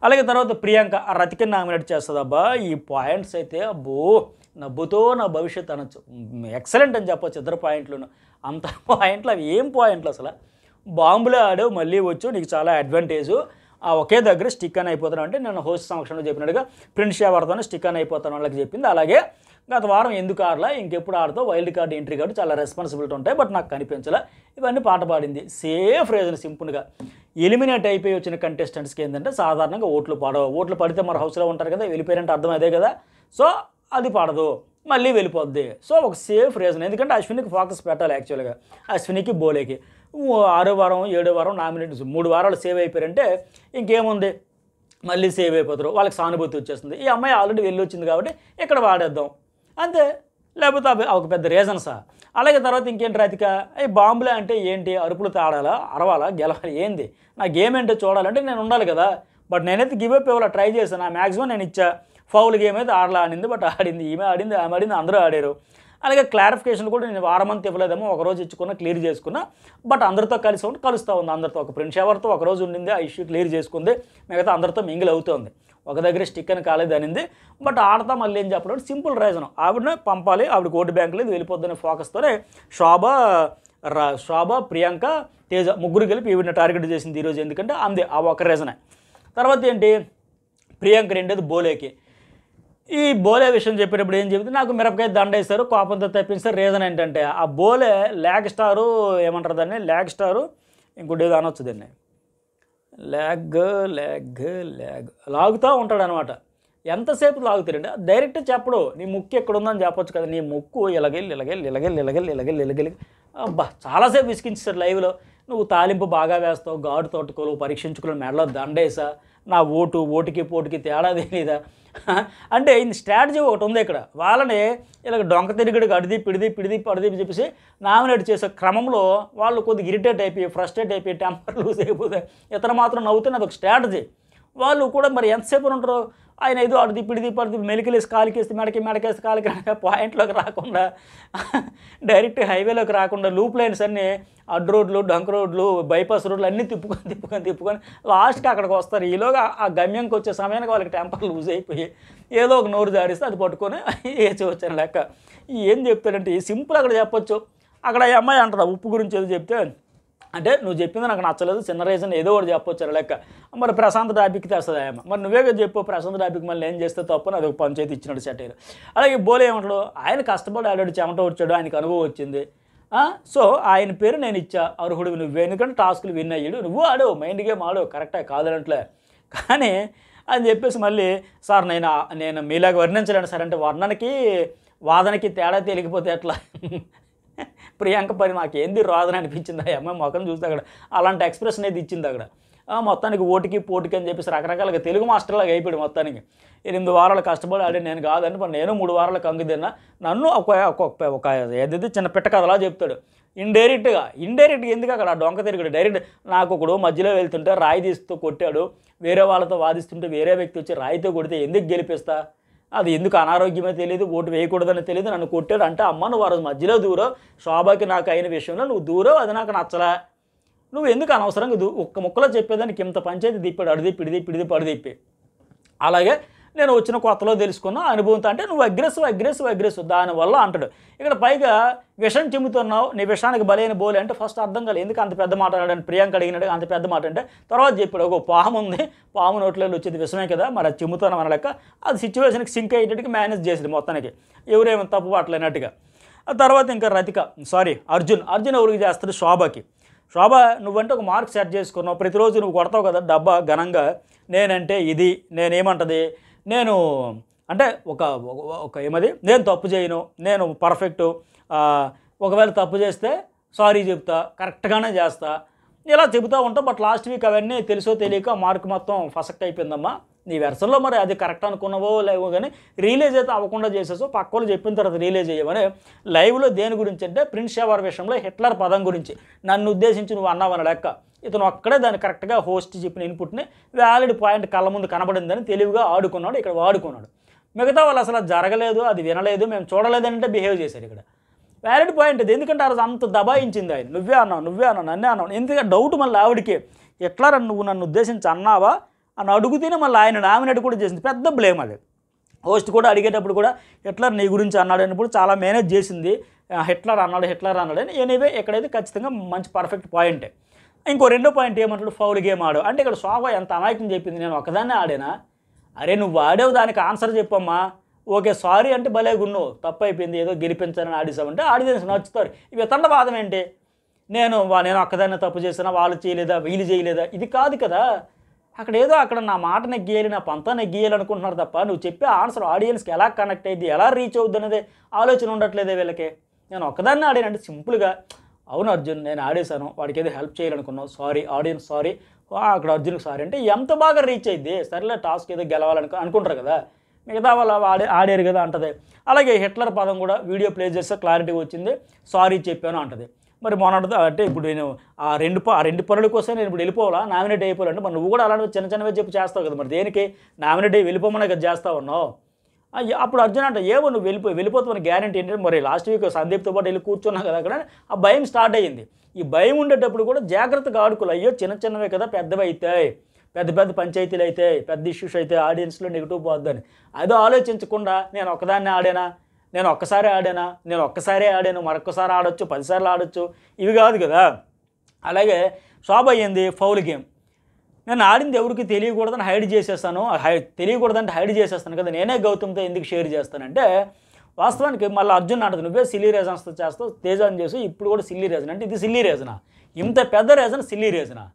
అలాగే తర్వాత ప్రియాంక ఆ రతికి నామినేట్ చేస్తుందబ్బా, ఈ పాయింట్స్ అయితే అబ్బో నవ్వుతో నా భవిష్యత్ అనొచ్చు, ఎక్సలెంట్ అని చెప్పొచ్చు. ఇద్దరు పాయింట్లను అంత పాయింట్లు అవి ఏం పాయింట్లు అసలు. బాంబులో ఆడావు మళ్ళీ వచ్చు, నీకు చాలా అడ్వాంటేజు. ఆ ఒకే దగ్గర స్టిక్ అని అయిపోతున్నావు అంటే నేను హోస్ట్ సమక్షంలో చెప్పినట్టుగా ప్రిన్స్ యవర్తో స్టిక్ అని అయిపోతాను వాళ్ళకి చెప్పింది. అలాగే గత వారం ఎందుకు ఆడలా, ఇంకెప్పుడు ఆడతావు, వైల్డ్ కార్డ్ ఎంట్రీ కాబట్టి చాలా రెస్పాన్సిబిలిటీ ఉంటాయి బట్ నాకు కనిపించలే, ఇవన్నీ పాట పాడింది. సేఫ్ రీజన్ సింపుల్గా ఎలిమినేట్ అయిపోయి వచ్చిన కంటెస్టెంట్స్కి ఏంటంటే సాధారణంగా ఓట్లు పాడవు, ఓట్లు పడితే మరి హౌస్లో ఉంటారు కదా, వెళ్ళిపోయారంటే అర్థం అదే కదా. సో అది పాడదు, మళ్ళీ వెళ్ళిపోద్ది. సో ఒక సేఫ్ రీజన్, ఎందుకంటే అశ్వినికి ఫోకస్ పెట్టాలి యాక్చువల్గా, అశ్వినికి బోలేకి. ఆరో వారం ఏడో వారం నామినేషన్స్ మూడు వారాలు సేవ్ అయిపోయారంటే ఇంకేముంది, మళ్ళీ సేవ్ అయిపోతారు, వాళ్ళకి సానుభూతి వచ్చేస్తుంది. ఈ అమ్మాయి ఆల్రెడీ వెళ్ళి వచ్చింది కాబట్టి ఇక్కడ వాడేద్దాం అంతే, లేకపోతే అవి ఒక పెద్ద రీజన్సా. అలాగే తర్వాత ఇంకేంటి రాతిక, అవి బాంబులే అంటే ఏంటి, అరుపులు తాడాలా, అరవాలా, గెలవాలి, ఏంది నా గేమ్ ఏంటో చూడాలంటే నేను ఉండాలి కదా. బట్ నేనైతే గివ్ అప్ ఇవ్వాలి, ట్రై చేశాను, నా మ్యాక్సిమం నేను ఇచ్చా. ఫౌల్ గేమ్ అయితే ఆడలా ఆడింది, బట్ ఆడింది, ఈమె ఆడింది, ఆమె ఆడింది, అందరూ ఆడారు. అలాగే క్లారిఫికేషన్ కూడా నేను వారం అంతా ఇవ్వలేదేమో, ఒకరోజు ఇచ్చుకున్నా, క్లియర్ చేసుకున్నా. బట్ అందరితో కలిసి ఉండి కలుస్తూ ఉంది, అందరితో ఒక ప్రిన్స్ యవర్తో ఒకరోజు ఉండింది, ఆ ఇష్యూ క్లియర్ చేసుకుంది, మిగతా అందరితో మింగిల్ అవుతుంది. ఒక దగ్గర స్టిక్ అని కాలేదు అనింది, బట్ ఆడతా మళ్ళీ ఏం చెప్పడం సింపుల్ రీజన్, ఆవిడనే పంపాలి, ఆవిడ ఓటు బ్యాంక్ లేదు వెళ్ళిపోద్దనే ఫోకస్తోనే శోభ రా శోభ ప్రియాంక తేజ ముగ్గురు కలిపి ఈవిడిని టార్గెట్ చేసింది ఈరోజు. ఎందుకంటే అంది ఆ ఒక రీజనే. తర్వాత ఏంటి, ప్రియాంక రెండేది బోలేకి. ఈ బోలే విషయం చెప్పేటప్పుడు ఏం చెప్తే నాకు మిరపకాయ దండేస్తారు, కోపంతో తప్పించారు. రీజన్ ఏంటంటే ఆ బోలే ల్యాగ్ స్టారు ఏమంటారు దాన్ని, ల్యాగ్ స్టారు ఇంకోటి ఏదో అనొచ్చు దాన్ని, ల్యాగ్ ల్యాగ్ ల్యాగ్ లాగుతూ ఉంటాడు అనమాట. ఎంతసేపు లాగుతాడండి, డైరెక్ట్ చెప్పడు, నీ ముక్కు ఎక్కడ ఉందని చెప్పొచ్చు కదా, నీ ముక్కు ఇలాగెళ్ళి ఇలాగెళ్ళి ఇలాగెళ్ళి ఇలాగెళ్ళి ఇలాగెళ్ళి ఇలాగెళ్ళి అబ్బా చాలాసేపు విసిగించారు లైవ్లో. నువ్వు తాలింపు బాగా వేస్తావు, గాడు తోటకోలు పరీక్షించుకోలేవు, మెడలో దండేసా, నా ఓటు ఓటుకి పోటుకి తేడా తెలియదా అంటే ఇది స్ట్రాటజీ ఒకటి ఉంది ఇక్కడ. వాళ్ళని ఇలాగ డొంక తిరిగడికి అడిది పిడిది పిడిది పడిది చెప్పేసి నామినేట్ చేసే క్రమంలో వాళ్ళు కొద్దిగా ఇరిటేట్ అయిపోయి ఫ్రస్ట్రేట్ అయిపోయి టెంపర్ లూజ్ అయిపోతే ఇతను మాత్రం నవ్వుతుంది. అదొక స్ట్రాటజీ. వాళ్ళు కూడా మరి ఎంతసేపు ఉంటారు, ఆయన ఏదో అడిది పిడిది పడిది మెలికిలేసి కాలికేస్తే మెడకి మెడకేస్తే కాలికి రాక పాయింట్లోకి రాకుండా డైరెక్ట్ హైవేలోకి రాకుండా లూప్ లైన్స్ అన్నీ అడ్ రోడ్లు డంక్ రోడ్లు బైపాస్ రోడ్లు అన్నీ తిప్పుకొని తిప్పుకొని తిప్పుకొని లాస్ట్కి అక్కడికి వస్తారు. ఈలోగా ఆ గమ్యంకి వచ్చే సమయానికి వాళ్ళకి టెంపర్ లూజ్ అయిపోయి ఏదో ఒక నోరు జారిస్తే అది పట్టుకొని ఏ చూవచ్చని లెక్క. ఏం చెప్తాడంటే సింపుల్ అక్కడ చెప్పొచ్చు. అక్కడ ఈ అమ్మాయి అంటారా ఉప్పు గురించి ఏదో చెప్తే అంటే నువ్వు చెప్పింది నాకు నచ్చలేదు, చిన్న రీజన్ ఏదో ఒకటి చెప్పొచ్చారు లెక్క. మరి ప్రశాంత్ టాపిక్ తెస్తుంది ఆమె, మరి నువ్వే చెప్పు ప్రశాంత్ టాపిక్ మళ్ళీ ఏం చేస్తే తప్పని అది ఒక పంచాయతీ ఇచ్చినాడు సెటైర్. అలాగే బోలే ఏమంటాడు, ఆయన కష్టపడి ఆల్రెడీ చెమట వచ్చాడు, ఆయనకు అనుభవం వచ్చింది, సో ఆయన పేరు నేను ఇచ్చా, అర్హుడు నువ్వు, ఎందుకంటే టాస్క్లు విన్ అయ్యాడు, నువ్వు ఆడు మైండ్ గేమ్ ఆడు కరెక్టే కాదనట్లే కానీ అని చెప్పేసి మళ్ళీ సార్ నేను నేను మీలాగా వర్ణించలేను సార్ అంటే వర్ణనకి వాదనకి తేడా తెలియకపోతే ఎట్లా. ప్రియాంక పరి నాకేంది రాదని అనిపించింది ఆ అమ్మాయి మొఖం చూస్తే, అక్కడ అలాంటి ఎక్స్ప్రెషన్ అయితే ఇచ్చింది అక్కడ. మొత్తానికి ఓటుకి పోటుకి అని చెప్పేసి రకరకాలుగా తెలుగు మాస్టర్లాగా అయిపోయాడు. మొత్తానికి ఎనిమిది వారాలు కష్టపడి ఆడే నేను కాదండి, మరి నేను మూడు వారాల కంగు తిన్నా, నన్ను ఒక ఒక ఏదైతే చిన్న పిట్ట కథలా చెప్తాడు ఇండైరెక్ట్గా. ఇండైరెక్ట్గా ఎందుకు అక్కడ డొంక తిరిగాడు, డైరెక్ట్ నాకు ఒకడు మధ్యలో వెళ్తుంటే రాయి తీస్తూ కొట్టాడు, వేరే వాళ్ళతో వాదిస్తుంటే వేరే వ్యక్తి వచ్చి రాయితో కొడితే ఎందుకు గెలిపిస్తా, అది ఎందుకు అనారోగ్యమే తెలియదు, ఓటు వేయకూడదని తెలియదు, నన్ను కొట్టాడు అంటే అమ్మ నువ్వు ఆ రోజు మధ్యలో దూరం, శోభకి నాకు అయిన విషయంలో నువ్వు దూరం, అది నాకు నచ్చలే, నువ్వు ఎందుకు అనవసరంగా దూ ఒక్క ముక్కలో చెప్పేదానికి ఇంత పంచాయతీ తిప్పాడు, అడిది పిడిది పిడిది పడిదిప్పి. అలాగే నేను వచ్చిన కొత్తలో తెలుసుకున్నా అనుభవంతో అంటే నువ్వు అగ్రెసివ్ అగ్రెసివ్ అగ్రెసివ్ దానివల్ల అంటాడు. ఇక్కడ పైగా విషం చెబుతున్నావు, నీ విషానికి బలైన బోలే అంటే ఫస్ట్ అర్థం కాలేదు, ఎందుకు అంత పెద్ద మాట అన్నాడు ప్రియాంక అడిగినాడు, అంత పెద్ద మాట అంటే తర్వాత చెప్పాడు ఒక పాము ఉంది, పాము నోట్లో వచ్చేది విషమే కదా, మరి అది చెబుతున్నాం అన్న లెక్క. అది సిచ్యువేషన్కి సింక్ అయ్యేటట్టుగా మేనేజ్ చేసింది మొత్తానికి, ఎవరేమో తప్పు పట్టలేనట్టుగా. ఆ తర్వాత ఇంకా రతిక సారీ అర్జున్ అర్జున్ ఎవరికి చేస్తాడు, శోభకి. శోభ నువ్వంటే ఒక మార్క్ సెట్ చేసుకున్నావు, ప్రతిరోజు నువ్వు కొడతావు కదా డబ్బా ఘనంగా, నేనంటే ఇది, నేనేమంటుంది నేను అంటే ఒక ఒక ఏమది నేను తప్పు చేయను, నేను పర్ఫెక్టు, ఒకవేళ తప్పు చేస్తే సారీ చెప్తా, కరెక్ట్గానే చేస్తా, ఇలా చెబుతూ ఉంటా. బట్ లాస్ట్ వీక్ అవన్నీ తెలుసో తెలియక మార్క్ మొత్తం ఫసక్ అయిపోయిందమ్మా నీ వెర్షన్లో, మరి అది కరెక్ట్ అనుకున్నావో లేవో కానీ రియలైజ్ అయితే అవ్వకుండా చేసేసో, పక్క వాళ్ళు చెప్పిన తర్వాత రియలైజ్ అయ్యమని. లైవ్లో దేని గురించి అంటే ప్రిన్స్ యవర్ విషయంలో హిట్లర్ పదం గురించి నన్ను ఉద్దేశించి నువ్వు అన్నావని లెక్క. ఇతను ఒక్కడే దాన్ని కరెక్ట్గా హోస్ట్ చెప్పిన ఇన్పుట్ని వ్యాలిడ్ పాయింట్ కళ్ళ ముందు కనబడిందని తెలివిగా ఆడుకున్నాడు, ఇక్కడ వాడుకున్నాడు. మిగతా వాళ్ళు అసలు జరగలేదు, అది వినలేదు, మేము చూడలేదంటే బిహేవ్ చేశారు. ఇక్కడ వ్యాలిడ్ పాయింట్ ఇది, ఎందుకంటే ఆ రోజు అంత దబాయించింది ఆయన, నువ్వే అన్నావు నువ్వే అన్నావు నన్నే అన్నావు, ఎందుకంటే డౌట్ మళ్ళీ ఆవిడికి ఎట్లా నువ్వు నన్ను ఉద్దేశించి అన్నావా అని అడుగుతూనే మళ్ళీ ఆయన నామినేట్ కూడా చేసింది, పెద్ద బ్లేమ్ అది. హోస్ట్ కూడా అడిగేటప్పుడు కూడా హిట్లర్ నీ గురించి అన్నాడన్నప్పుడు చాలా మేనేజ్ చేసింది హిట్లర్ అన్నాడు హిట్లర్ అన్నాడు అని ఎనీవే ఎక్కడైతే ఖచ్చితంగా మంచి పర్ఫెక్ట్ పాయింటే. ఇంకో రెండో పాయింట్ ఏమంటాడు ఫౌల్ గేమ్ ఆడు అంటే ఇక్కడ శోభ ఎంత అమాయకం చెప్పింది నేను ఒకదాన్నే ఆడానా అరే నువ్వు ఆడావు దానికి ఆన్సర్ చెప్పమ్మా ఓకే సారీ అంటే భలేగున్నావు తప్పు అయిపోయింది ఏదో గెలిపించాలని ఆడేసామంటే ఆడియన్స్ నచ్చుతారు. ఇవి ఎతండ వాదం ఏంటి నేను నేను ఒక్కదాన్నే తప్పు చేసినా వాళ్ళు చేయలేదా వీళ్ళు చేయలేదా ఇది కాదు కదా అక్కడ ఏదో అక్కడ నా మాట నెగ్గేయాలి నా పంతా నెగ్గేయాలి అనుకుంటున్నారు తప్ప నువ్వు చెప్పే ఆన్సర్ ఆడియన్స్కి ఎలా కనెక్ట్ అయ్యింది ఎలా రీచ్ అవుద్ది అనేది ఆలోచన ఉండట్లేదే వీళ్ళకి. నేను ఒక్కదాన్ని ఆడానంటే సింపుల్గా అవును అర్జున్ నేను ఆడేశాను వాడికి ఏదో హెల్ప్ చేయాలనుకున్నావు సారీ ఆడియన్స్ సారీ అక్కడ అర్జున్కి సారీ అంటే ఎంత బాగా రీచ్ అయ్యింది సరేలే టాస్క్ ఏదో గెలవాలనుకు అనుకుంటారు కదా మిగతా వాళ్ళు ఆడే ఆడారు కదా అంటది. అలాగే హిట్లర్ పదం కూడా వీడియో ప్లే చేస్తే క్లారిటీగా వచ్చింది సారీ చెప్పాను అంటది. మరి మొన్నటితో అంటే ఇప్పుడు నేను ఆ రెండు ఆ రెండు పనుల కోసం నేను ఇప్పుడు వెళ్ళిపోవాలా నామినేట్ అయిపోవాలంటే మరి నువ్వు కూడా అలాంటి చిన్న చిన్నవే చెప్పి చేస్తావు కదా మరి దేనికి నామినేట్ అయ్యి వెళ్ళిపోమని కదా చేస్తావు అన్నావు. అప్పుడు అర్జున్ అంటే ఏమో నువ్వు వెళ్ళిపో వెళ్ళిపోతావు గ్యారంటీ ఏంటంటే మరి లాస్ట్ వీక్ సందీప్తో పాటు వెళ్ళి కూర్చున్నావు కదా అక్కడ ఆ భయం స్టార్ట్ అయ్యింది. ఈ భయం ఉండేటప్పుడు కూడా జాగ్రత్తగా ఆడుకోవాలి అయ్యో చిన్న చిన్నవే కదా పెద్దవి అవుతాయి పెద్ద పెద్ద పంచాయతీలు అవుతాయి పెద్ద ఇష్యూస్ అయితే ఆడియన్స్లో నెగిటివ్ పోద్దని అదో ఆలోచించకుండా నేను ఒకదాన్ని ఆడానా నేను ఒక్కసారి ఆడానా నేను ఒక్కసారే ఆడాను మరొక్కసారి ఆడొచ్చు పదిసార్లు ఆడొచ్చు ఇవి కాదు కదా. అలాగే శోభ అయ్యింది ఫౌల్ గేమ్ నేను ఆడింది ఎవరికి తెలియకూడదని హైడ్ చేసేస్తాను హై తెలియకూడదంటే హైడ్ చేసేస్తాను కదా నేనే గౌతమ్తో ఎందుకు షేర్ చేస్తానంటే వాస్తవానికి మళ్ళీ అర్జున్ అంటది నువ్వే సిల్లీ రీజన్స్తో చేస్తావు తేజాన్ని చేసి ఇప్పుడు కూడా సిల్లీ రీజన్ అంటే ఇది సిల్లీ రీజనా ఇంత పెద్ద రీజన్ సిల్లీ రీజనా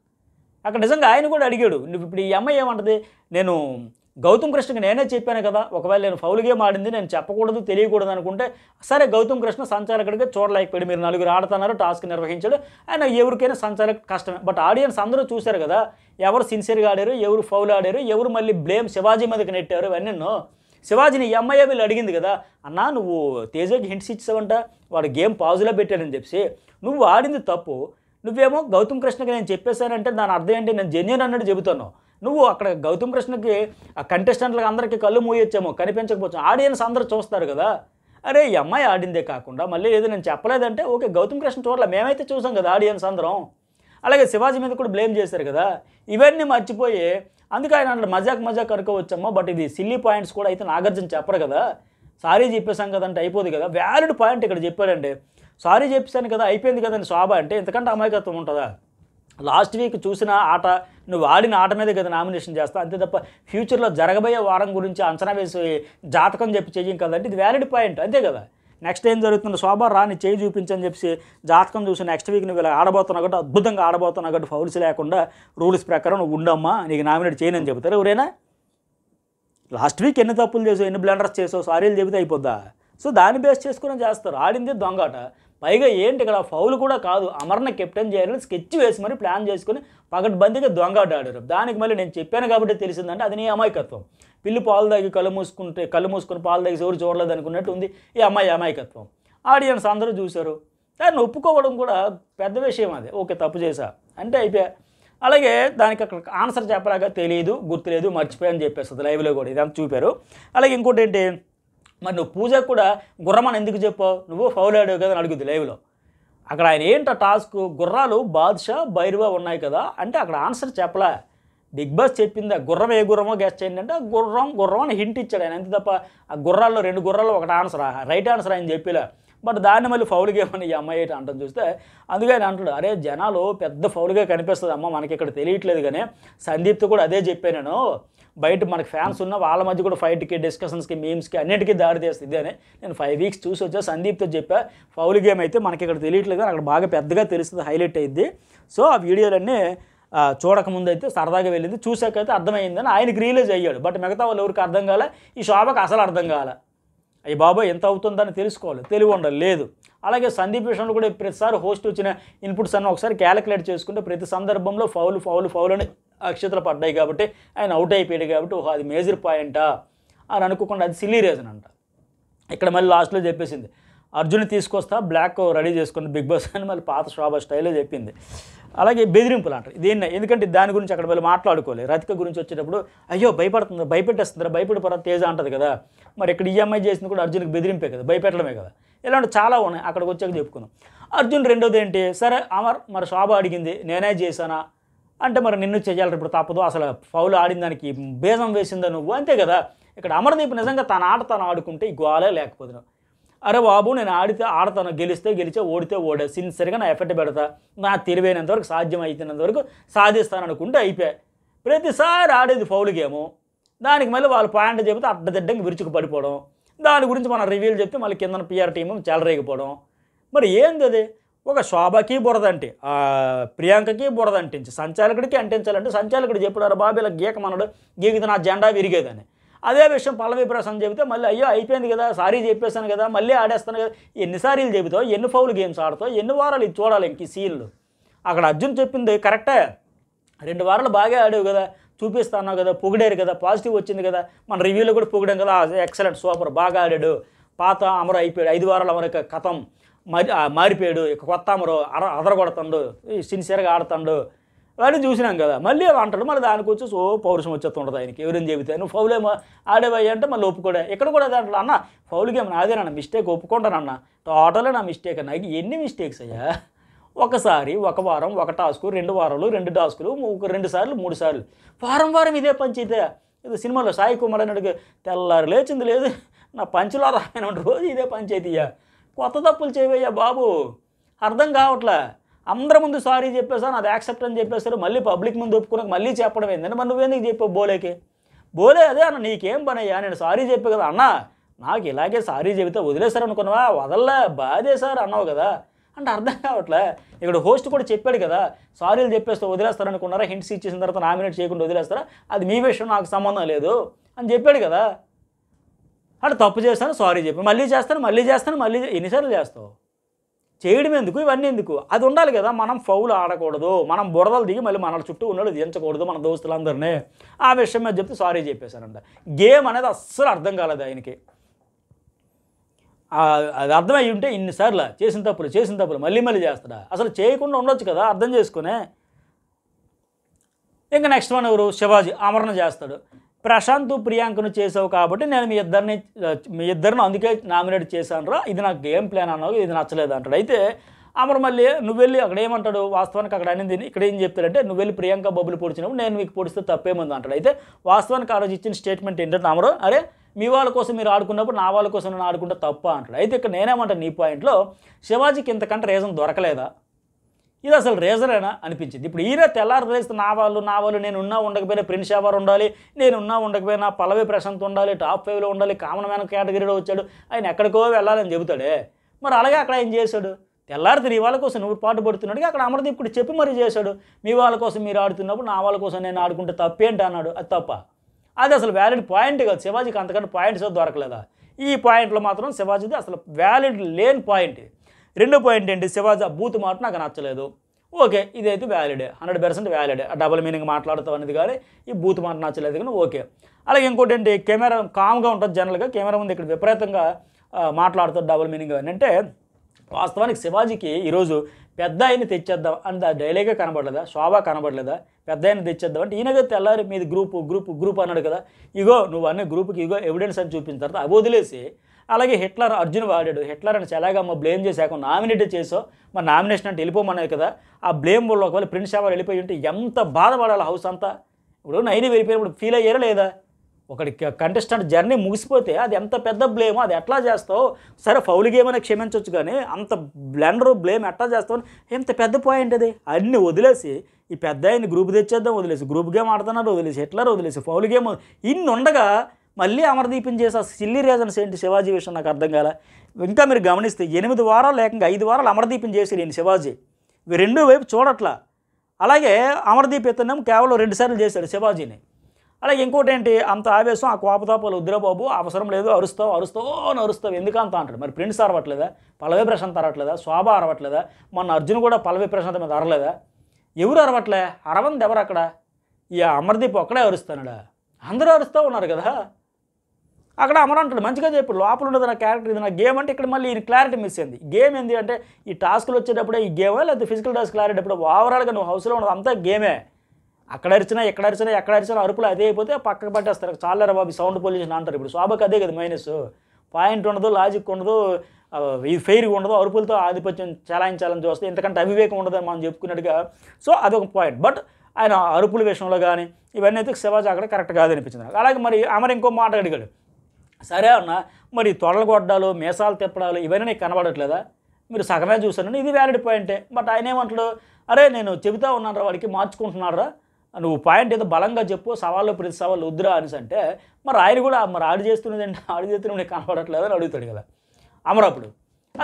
అక్కడ నిజంగా ఆయన కూడా అడిగాడు నువ్వు ఇప్పుడు ఈ అమ్మాయి ఏమంటుంది నేను గౌతమ్ కృష్ణకి నేనే చెప్పాను కదా ఒకవేళ నేను ఫౌల్ గేమ్ ఆడింది నేను చెప్పకూడదు తెలియకూడదు అనుకుంటే సరే గౌతమ్ కృష్ణ సంచాలకుడిగా చూడలేకపోయాడు మీరు నలుగురు ఆడుతున్నారు టాస్క్ నిర్వహించాడు ఆయన ఎవరికైనా సంచాలకుడు కష్టమే బట్ ఆడియన్స్ అందరూ చూశారు కదా ఎవరు సిన్సియర్గా ఆడారు ఎవరు ఫౌల్ ఆడారు ఎవరు మళ్ళీ బ్లేమ్ శివాజీ మీదకి నెట్టారు ఇవన్నీ శివాజీని ఎంఐఏ వీళ్ళు అడిగింది కదా అన్నా నువ్వు తేజకి హింట్స్ ఇచ్చావంట వాడు గేమ్ పాజులో పెట్టాడని చెప్పి నువ్వు ఆడింది తప్పు నువ్వేమో గౌతమ్ కృష్ణకి నేను చెప్పేశానంటే దాని అర్థం ఏంటి నేను జెన్యూన్ అన్నట్టు చెబుతాను నువ్వు అక్కడ గౌతమ్ కృష్ణకి ఆ కంటెస్టెంట్లకు అందరికీ కళ్ళు మూయొచ్చామో కనిపించకపోవచ్చు ఆడియన్స్ అందరూ చూస్తారు కదా అరే ఈ అమ్మాయి ఆడిందే కాకుండా మళ్ళీ ఏదో నేను చెప్పలేదంటే ఓకే గౌతమ్ కృష్ణ చూడాల మేమైతే చూసాం కదా ఆడియన్స్ అందరం. అలాగే శివాజీ మీద కూడా బ్లేమ్ చేశారు కదా ఇవన్నీ మర్చిపోయి అందుకే ఆయన అంటే మజాక్ మజాక్ అనుకోవచ్చమ్మో బట్ ఇది సిల్లీ పాయింట్స్ కూడా అయితే నాగార్జున చెప్పరు కదా సారీ చెప్పేశాం కదంటే అయిపోదు కదా వ్యాలిడ్ పాయింట్ ఇక్కడ చెప్పాడండి సారీ చెప్పేశాను కదా అయిపోయింది కదండి శోభ అంటే ఇంతకంటే అమాయకత్వం ఉంటుందా లాస్ట్ వీక్ చూసిన ఆట నువ్వు ఆడిన ఆట మీద కదా నామినేషన్ చేస్తావు అంతే తప్ప ఫ్యూచర్లో జరగబోయే వారం గురించి అంచనా వేసి జాతకం చెప్పి చేయం కదంటే ఇది వ్యాలిడ్ పాయింట్ అంతే కదా. నెక్స్ట్ ఏం జరుగుతుందో శోభ రాని చేయి చూపించని చెప్పి జాతకం చూసి నెక్స్ట్ వీక్ నువ్వు ఇలా ఆడబోతున్నావు కాబట్టి అద్భుతంగా ఆడబోతున్నావు కాబట్టి ఫౌల్స్ లేకుండా రూల్స్ ప్రకారం నువ్వు ఉండమ్మా నీకు నామినేట్ చేయనని చెబుతారు ఎవరైనా లాస్ట్ వీక్ ఎన్ని తప్పులు చేసావు ఎన్ని బ్లండర్స్ చేసావు సారీలు చెబితే అయిపోద్దా సో దాన్ని బేస్ చేసుకుని చేస్తారు ఆడింది దొంగాట పైగా ఏంటి ఇక్కడ ఫౌల్ కూడా కాదు అమర్ని కెప్టెన్ చేయాలని స్కెచ్ వేసి మరి ప్లాన్ చేసుకుని పకడ్బందీగా దొంగాట ఆడారు దానికి మళ్ళీ నేను చెప్పాను కాబట్టి తెలిసిందంటే అది నీ అమాయకత్వం పిల్లి పాలు తాగి కళ్ళు మూసుకుంటే కళ్ళు మూసుకుని పాలు తాగి ఎవరు చూడలేదు అనుకున్నట్టు ఉంది ఈ అమ్మాయి అమాయకత్వం ఆడియన్స్ అందరూ చూశారు దాన్ని ఒప్పుకోవడం కూడా పెద్ద విషయం అది ఓకే తప్పు చేశా అంటే అయిపోయా. అలాగే దానికి అక్కడ ఆన్సర్ చెప్పలాగా తెలియదు గుర్తులేదు మర్చిపోయా అని చెప్పేస్తుంది లైవ్లో కూడా ఇదంతా చూపారు. అలాగే ఇంకోటి ఏంటి మరి నువ్వు పూజకు కూడా గుర్రమని ఎందుకు చెప్పావు నువ్వు ఫౌల్ ఆడావు కదా అని అడుగుద్ది లైవ్లో అక్కడ ఆయన ఏంటో టాస్క్ గుర్రాలు బాద్షా బైర్వా ఉన్నాయి కదా అంటే అక్కడ ఆన్సర్ చెప్పలే బిగ్ బాస్ చెప్పింది ఆ గుర్రం ఏ గుర్రమో గెస్ చేయండి అంటే గుర్రం గుర్రం అని హింట్ ఇచ్చాడు ఆయన అంతే తప్ప ఆ గుర్రాల్లో రెండు గుర్రాల్లో ఒకటి ఆన్సర్ రైట్ ఆన్సర్ ఆయన చెప్పిలే బట్ దాన్ని మళ్ళీ ఫౌల్ గేమ్ అని ఈ అమ్మాయి అంటాం చూస్తే అందుకే ఆయన అంటాడు అరే జనాలు పెద్ద ఫౌల్గా కనిపిస్తుంది అమ్మ మనకి ఇక్కడ తెలియట్లేదు కానీ సందీప్తో కూడా అదే చెప్పాను నేను బయట మనకు ఫ్యాన్స్ ఉన్న వాళ్ళ మధ్య కూడా ఫైట్కి డిస్కషన్స్కి మీమ్స్కి అన్నిటికీ దారి తీస్తుంది అని నేను ఫైవ్ వీక్స్ చూసి వచ్చా సందీప్తో చెప్పా ఫౌల్ గేమ్ అయితే మనకి ఇక్కడ తెలియట్లేదు అక్కడ బాగా పెద్దగా తెలుస్తుంది హైలైట్ అయింది సో ఆ వీడియోలన్నీ చూడకముందు అయితే సరదాగా వెళ్ళింది చూసాకైతే అర్థమైందని ఆయనకి రియలైజ్ అయ్యాడు బట్ మిగతా వాళ్ళు ఎవరికి అర్థం కాలే ఈ శోభకు అసలు అర్థం కాలే అయ్యి బాబా ఎంత అవుతుందని తెలుసుకోవాలి తెలివి ఉండాలి లేదు. అలాగే సందీప్ విషయంలో కూడా ప్రతిసారి హోస్ట్ వచ్చిన ఇన్పుట్స్ అన్నీ ఒకసారి క్యాలిక్యులేట్ చేసుకుంటే ప్రతి సందర్భంలో ఫౌల్ ఫౌల్ ఫౌల్ అని అక్షతలు పడ్డాయి కాబట్టి ఆయన అవుట్ అయిపోయాడు కాబట్టి ఓహో అది మేజర్ పాయింటా అని అనుకోకుండా అది సిల్లీ రీజన్ అంట. ఇక్కడ మళ్ళీ లాస్ట్లో చెప్పేసింది అర్జున్ తీసుకొస్తా బ్లాక్ రెడీ చేసుకుని బిగ్ బాస్ అని మళ్ళీ పాత శోభ స్టైల్లో చెప్పింది. అలాగే బెదిరింపులు అంటారు దీన్ని ఎందుకంటే దాని గురించి అక్కడ మళ్ళీ మాట్లాడుకోలేదు రతిక గురించి వచ్చేటప్పుడు అయ్యో భయపడుతుంది భయపెట్టేస్తుందా భయపడిపోరా తేజ అంటది కదా మరి ఇక్కడ ఈఎంఐ చేసింది కూడా అర్జున్కి బెదిరింపే కదా భయపెట్టడమే కదా ఇలాంటి చాలా ఉన్నాయి అక్కడికి వచ్చాక చెప్పుకుందాం. అర్జున్ రెండోది ఏంటి సరే అమర్ మరి శోభ అడిగింది నేనే చేశానా అంటే మరి నిన్ను చేయాలి ఇప్పుడు తప్పదు అసలు ఫౌల్ ఆడిన దానికి భేదం వేసిందా నువ్వు అంతే కదా ఇక్కడ అమర్దీప్ నిజంగా తన ఆట తను ఆడుకుంటే ఈ గోలే లేకపోదును. అరే బాబు నేను ఆడితే ఆడతాను, గెలిస్తే గెలిచే, ఓడితే ఓడే, సిన్సియర్గా నా ఎఫర్ట్ పెడతా, నా తెలివైనంతవరకు సాధ్యం అయితేనంతవరకు సాధిస్తాను అనుకుంటే అయిపోయాయి. ప్రతిసారి ఆడేది ఫౌల్ గేము, దానికి మళ్ళీ వాళ్ళు పాయింట్ చెబితే అడ్డదిడ్డంగా విరుచుకు పడిపోవడం, దాని గురించి మనం రివ్యూలు చెప్తే మళ్ళీ కింద పిఆర్ టీం చెలరేగిపోవడం. మరి ఏంది అది? ఒక శోభకి బురదంటి, ప్రియాంకకి బురద అంటించి, సంచాలకుడికి అంటించాలంటే సంచాలకుడు చెప్పారు బాబు ఇలా గీకమన్నాడు, గీకితే నా జెండా విరిగేదని. అదే విషయం పల్లవి ప్రసంగం చెబితే మళ్ళీ అయ్యో అయిపోయింది కదా, సారీ చెప్పేశాను కదా, మళ్ళీ ఆడేస్తాను కదా. ఎన్నిసారీలు చెబుతావు, ఎన్ని ఫౌల్ గేమ్స్ ఆడతావు, ఎన్ని వారాలు ఇది చూడాలి ఇంక ఈ సీన్లు. అక్కడ అర్జున్ చెప్పింది కరెక్టే, రెండు వారాలు బాగా ఆడావు కదా, చూపిస్తాను కదా, పొగిడారు కదా, పాజిటివ్ వచ్చింది కదా, మన రివ్యూలో కూడా పొగిడాం కదా, ఎక్సలెంట్ సూపర్ బాగా ఆడాడు, పాత అమరు అయిపోయాడు, ఐదు వారాలు అమరు కథం మరి మారిపోయాడు, ఇక కొత్త అమరు అర అదరగొడతాడు, సిన్సియర్గా ఆడతాడు అని చూసినాం కదా. మళ్ళీ అంటాడు, మళ్ళీ దానికి వచ్చి సో పౌరుషం వచ్చేస్తుండదు ఆయనకి, ఎవరైనా చెబితే నువ్వు ఫౌలే ఆడేవయ్యా అంటే మళ్ళీ ఒప్పుకోడే. ఇక్కడ కూడా అంటాడు అన్న ఫౌల్ గేమ్ నాదేనన్న, మిస్టేక్ ఒప్పుకుంటానన్న, టోటలే నా మిస్టేక్ అన్న. ఎన్ని మిస్టేక్స్ అయ్యా? ఒకసారి ఒక వారం ఒక టాస్కు, రెండు వారాలు రెండు టాస్కులు, రెండు సార్లు మూడు సార్లు, వారం వారం ఇదే పంచైతే. ఇది సినిమాలో సాయి కుమార్ అన్నడికి తెల్లారు లేచింది లేదు నా పంచులో రాయన రోజు ఇదే పంచైతీయా. కొత్త తప్పులు చేయవయ్యా బాబు, అర్థం కావట్లే. అందరి ముందు సారీ చెప్పేసాను, అది యాక్సెప్ట్ అని చెప్పేస్తారు, మళ్ళీ పబ్లిక్ ముందు ఒప్పుకున్నాక మళ్ళీ చెప్పడం ఏంటంటే మరి నువ్వేందుకు చెప్పావు బోలేకి? బోలే అదే అన్న నీకేం పని అయ్యా, నేను సారీ చెప్పే కదా అన్న, నాకు ఇలాగే సారీ చెబితే వదిలేశారనుకున్నావా, వదలలే బాధేశారు అన్నావు కదా అంటే అర్థం కావట్లే. ఇక్కడ హోస్ట్ కూడా చెప్పాడు కదా సారీలు చెప్పేస్తే వదిలేస్తారనుకున్నారా, హింట్స్ ఇచ్చేసిన తర్వాత నామినేట్ చేయకుండా వదిలేస్తారా, అది మీ విషయం నాకు సంబంధం లేదు అని చెప్పాడు కదా. అంటే తప్పు చేస్తాను సారీ చెప్పి మళ్ళీ చేస్తాను మళ్ళీ చేస్తాను మళ్ళీ ఎన్నిసార్లు చేస్తావు, చేయడం ఎందుకు, ఇవన్నీ ఎందుకు? అది ఉండాలి కదా, మనం ఫౌలు ఆడకూడదు, మనం బురదలు దిగి మళ్ళీ మన చుట్టూ ఉన్నోళ్ళు దించకూడదు మన దోస్తులందరినీ. ఆ విషయం మీద చెప్తే సారీ చెప్పేశానంట. గేమ్ అనేది అస్సలు అర్థం కాలేదు ఆయనకి. అది అర్థమై ఉంటే ఇన్నిసార్లు చేసిన తప్పులు చేసిన తప్పులు మళ్ళీ మళ్ళీ చేస్తాడా? అసలు చేయకుండా ఉండొచ్చు కదా, అర్థం చేసుకునే. ఇంకా నెక్స్ట్ వన్ ఎవరు? శివాజీ అమరణ చేస్తాడు. ప్రశాంత్ ప్రియాంకను చేసావు కాబట్టి నేను మీ ఇద్దరిని మీ ఇద్దరిని అందుకే నామినేట్ చేశాను రా, ఇది నాకు గేమ్ ప్లాన్ అన్నావు, ఇది నచ్చలేదు అంటాడు. అయితే అమర్ మళ్ళీ నువ్వు వెళ్ళి అక్కడ ఏమంటాడు, వాస్తవానికి అక్కడ అనేది ఇక్కడ ఏం చెప్తాడంటే నువ్వు వెళ్ళి ప్రియాంక బబ్బులు పొడిచినప్పుడు నేను మీకు పొడిస్తే తప్పేముంది అంటాడు. అయితే వాస్తవానికి ఆ రోజు ఇచ్చిన స్టేట్మెంట్ ఏంటంటే అమరు అరే మీ వాళ్ళ కోసం మీరు ఆడుకున్నప్పుడు నా వాళ్ళ కోసం నేను ఆడుకుంటే తప్ప అంటాడు. అయితే ఇక్కడ నేనేమంటాను నీ పాయింట్లో, శివాజీకి ఇంతకంటే రీజన్ దొరకలేదా, ఇది అసలు రీజనేనా అనిపించింది. ఇప్పుడు ఈయన తెల్లారు తెలిస్తే నా వాళ్ళు నా వాళ్ళు నేను ఉన్నా ఉండకపోయినా ప్రిన్స్ యవర్ ఉండాలి, నేను ఉన్నా ఉండకపోయినా పల్లవి ప్రశాంత్ ఉండాలి, టాప్ ఫైవ్లో ఉండాలి, కామన్ మ్యాన్ కేటగిరీలో వచ్చాడు, ఆయన ఎక్కడికో వెళ్ళాలని చెబుతాడే. మరి అలాగే అక్కడ ఆయన చేశాడు, తెల్లారి తిరిగి వాళ్ళ కోసం నువ్వు పాటు పడుతున్నాడు, అక్కడ అమర్దీప్ కూడా చెప్పి మరీ చేశాడు, మీ వాళ్ళ కోసం మీరు ఆడుతున్నప్పుడు నా వాళ్ళ కోసం నేను ఆడుకుంటే తప్పేంటి అన్నాడు. అది తప్ప, అది అసలు వ్యాలిడ్ పాయింట్ కాదు, శివాజీకి అంతకంటే పాయింట్స్ దొరకలేదా? ఈ పాయింట్లో మాత్రం శివాజీది అసలు వ్యాలిడ్ లేని పాయింట్. రెండో పాయింట్ ఏంటి, శివాజీ ఆ బూత్ మాట నాకు నచ్చలేదు. ఓకే ఇదైతే వ్యాలిడే, హండ్రెడ్ పర్సెంట్ వ్యాలిడే, డబుల్ మీనింగ్ మాట్లాడుతావు అనేది, కానీ ఈ బూత్ మాట నచ్చలేదు కానీ ఓకే. అలాగే ఇంకోటి ఏంటి, కెమెరా కామ్గా ఉంటుంది జనరల్గా, కెమెరా ముందు ఇక్కడ విపరీతంగా మాట్లాడుతాడు డబుల్ మీనింగ్ అని. అంటే వాస్తవానికి శివాజీకి ఈరోజు పెద్ద ఆయన తెచ్చేద్దాం అంటే ఆ డైలాగే కనబడలేదా, శోభ కనబడలేదా, పెద్ద ఆయన తెచ్చేద్దాం అంటే ఈయనగా తెల్లారి మీది గ్రూపు గ్రూపు గ్రూప్ అన్నాడు కదా, ఇగో నువ్వు అన్ని గ్రూప్కి ఇగో ఎవిడెన్స్ అని చూపించిన తర్వాత అవి వదిలేసి. అలాగే హిట్లర్ అర్జున్ వాడాడు, హిట్లర్ అని ఎలాగమ్మ బ్లేమ్ చేశాక నామినేట్ చేసావు, మరి నామినేషన్ అంటే వెళ్ళిపోమన్నాయి కదా, ఆ బ్లేమ్ వల్ల ఒకవేళ ప్రిన్స్ యవర్ వెళ్ళిపోయి ఉంటే ఎంత బాధపడాలి హౌస్ అంతా. ఇప్పుడు నైని వెళ్ళిపోయినప్పుడు ఫీల్ అయ్యారా లేదా? ఒకటి కంటెస్టెంట్ జర్నీ ముగిసిపోతే అది ఎంత పెద్ద బ్లేమ్, అది ఎట్లా చేస్తావు? సరే ఫౌల్ గేమ్ అని క్షమించవచ్చు, కానీ అంత బ్లెండరు బ్లేమ్ ఎట్లా చేస్తావు? ఎంత పెద్ద పాయింట్ అది. అన్నీ వదిలేసి ఈ పెద్ద ఆయన గ్రూప్ తెచ్చేద్దాం వదిలేసి, గ్రూప్ గేమ్ ఆడుతున్నారు వదిలేసి, హిట్లర్ వదిలేసి, ఫౌల్ గేమ్ ఇన్ని ఉండగా మళ్ళీ అమర్దీపం చేసి ఆ సిల్లీ రీజన్స్ ఏంటి శివాజీ విషయం నాకు అర్థం కాల. ఇంకా మీరు గమనిస్తే ఎనిమిది వారాలు లేకుండా ఐదు వారాలు అమర్దీపం చేసి నేను శివాజీ ఇవి రెండో వైపు చూడట్లా. అలాగే అమర్దీప్ ఇతను కేవలం రెండుసార్లు చేశాడు శివాజీని. అలాగే ఇంకోటి ఏంటి, అంత ఆవేశం ఆ కోపతాపాలు ఉద్రబాబు అవసరం లేదు, అరుస్తావు అరుస్తావు అని అరుస్తావు ఎందుకు అంత అంటాడు. మరి ప్రిన్స్ అరవట్లేదా, పల్లవి ప్రశాంత్ అరవట్లేదా, శోభ అరవట్లేదా, మొన్న అర్జున్ కూడా పల్లవి ప్రశాంత్ మీద అరలేదా, ఎవరు అరవట్లే? అరవంది ఎవరు అక్కడ? ఈ అమర్దీప్ ఒక్కడే అరుస్తాడా? అందరూ అరుస్తూ ఉన్నారు కదా. అక్కడ అమరు అంటాడు మంచిగా చెప్పాడు, లోపల ఉండదు నా క్యారెక్టర్, ఇది నా గేమ్ అంటే. ఇక్కడ మళ్ళీ ఈయన క్లారిటీ మిస్ అయింది. గేమ్ ఏంది అంటే ఈ టాస్క్లు వచ్చేటప్పుడే ఈ గేమే, లేదా ఫిజికల్ టాస్క్ ఆడేటప్పుడు ఓవరాల్గా నువ్వు హౌస్లో ఉండదు అంతా గేమే. అక్కడ అరిచినా ఎక్కడ అరిచినా ఎక్కడ అరిచినా అరుపులు అదే అయిపోతే పక్కకు పట్టేస్తారు, చాలా బాబు సౌండ్ పొల్యూషన్ అంటారు. ఇప్పుడు శోభకు అదే కదా మైనస్, పాయింట్ ఉండదు, లాజిక్ ఉండదు, ఇది ఫెయిర్గా ఉండదు, అరుపులతో ఆధిపత్యం చలాయించాలని చూస్తే ఇంతకంటే అవివేకం ఉండదని మనం చెప్పుకున్నట్టుగా. సో అదొక పాయింట్. బట్ ఆయన అరుపుల విషయంలో కానీ ఇవన్నీ అయితే శివాజీ అక్కడ కరెక్ట్ కాదనిపించింది నాకు. అలాగే మరి అమర్ ఇంకో మాట అడిగాడు, సరే అన్న మరి తొడలు కొట్టాలు మీసాలు తిప్పడాలు ఇవన్నీ నీకు కనబడట్లేదా, మీరు సగమే చూశాను, ఇది వ్యాలిడ్ పాయింటే. బట్ ఆయన ఏమంటాడు, అరే నేను చెబుతా ఉన్నాను రా వాడికి మార్చుకుంటున్నారా, నువ్వు పాయింట్ ఏదో బలంగా చెప్పు, సవాళ్ళు ప్రతి సవాళ్ళు వద్దురా అనేసి అంటే మరి ఆయన కూడా మరి ఆడి చేస్తున్నది అంటే ఆడి చేస్తున్న నీకు కనబడట్లేదు అని అడుగుతాడు కదా అమర్. అప్పుడు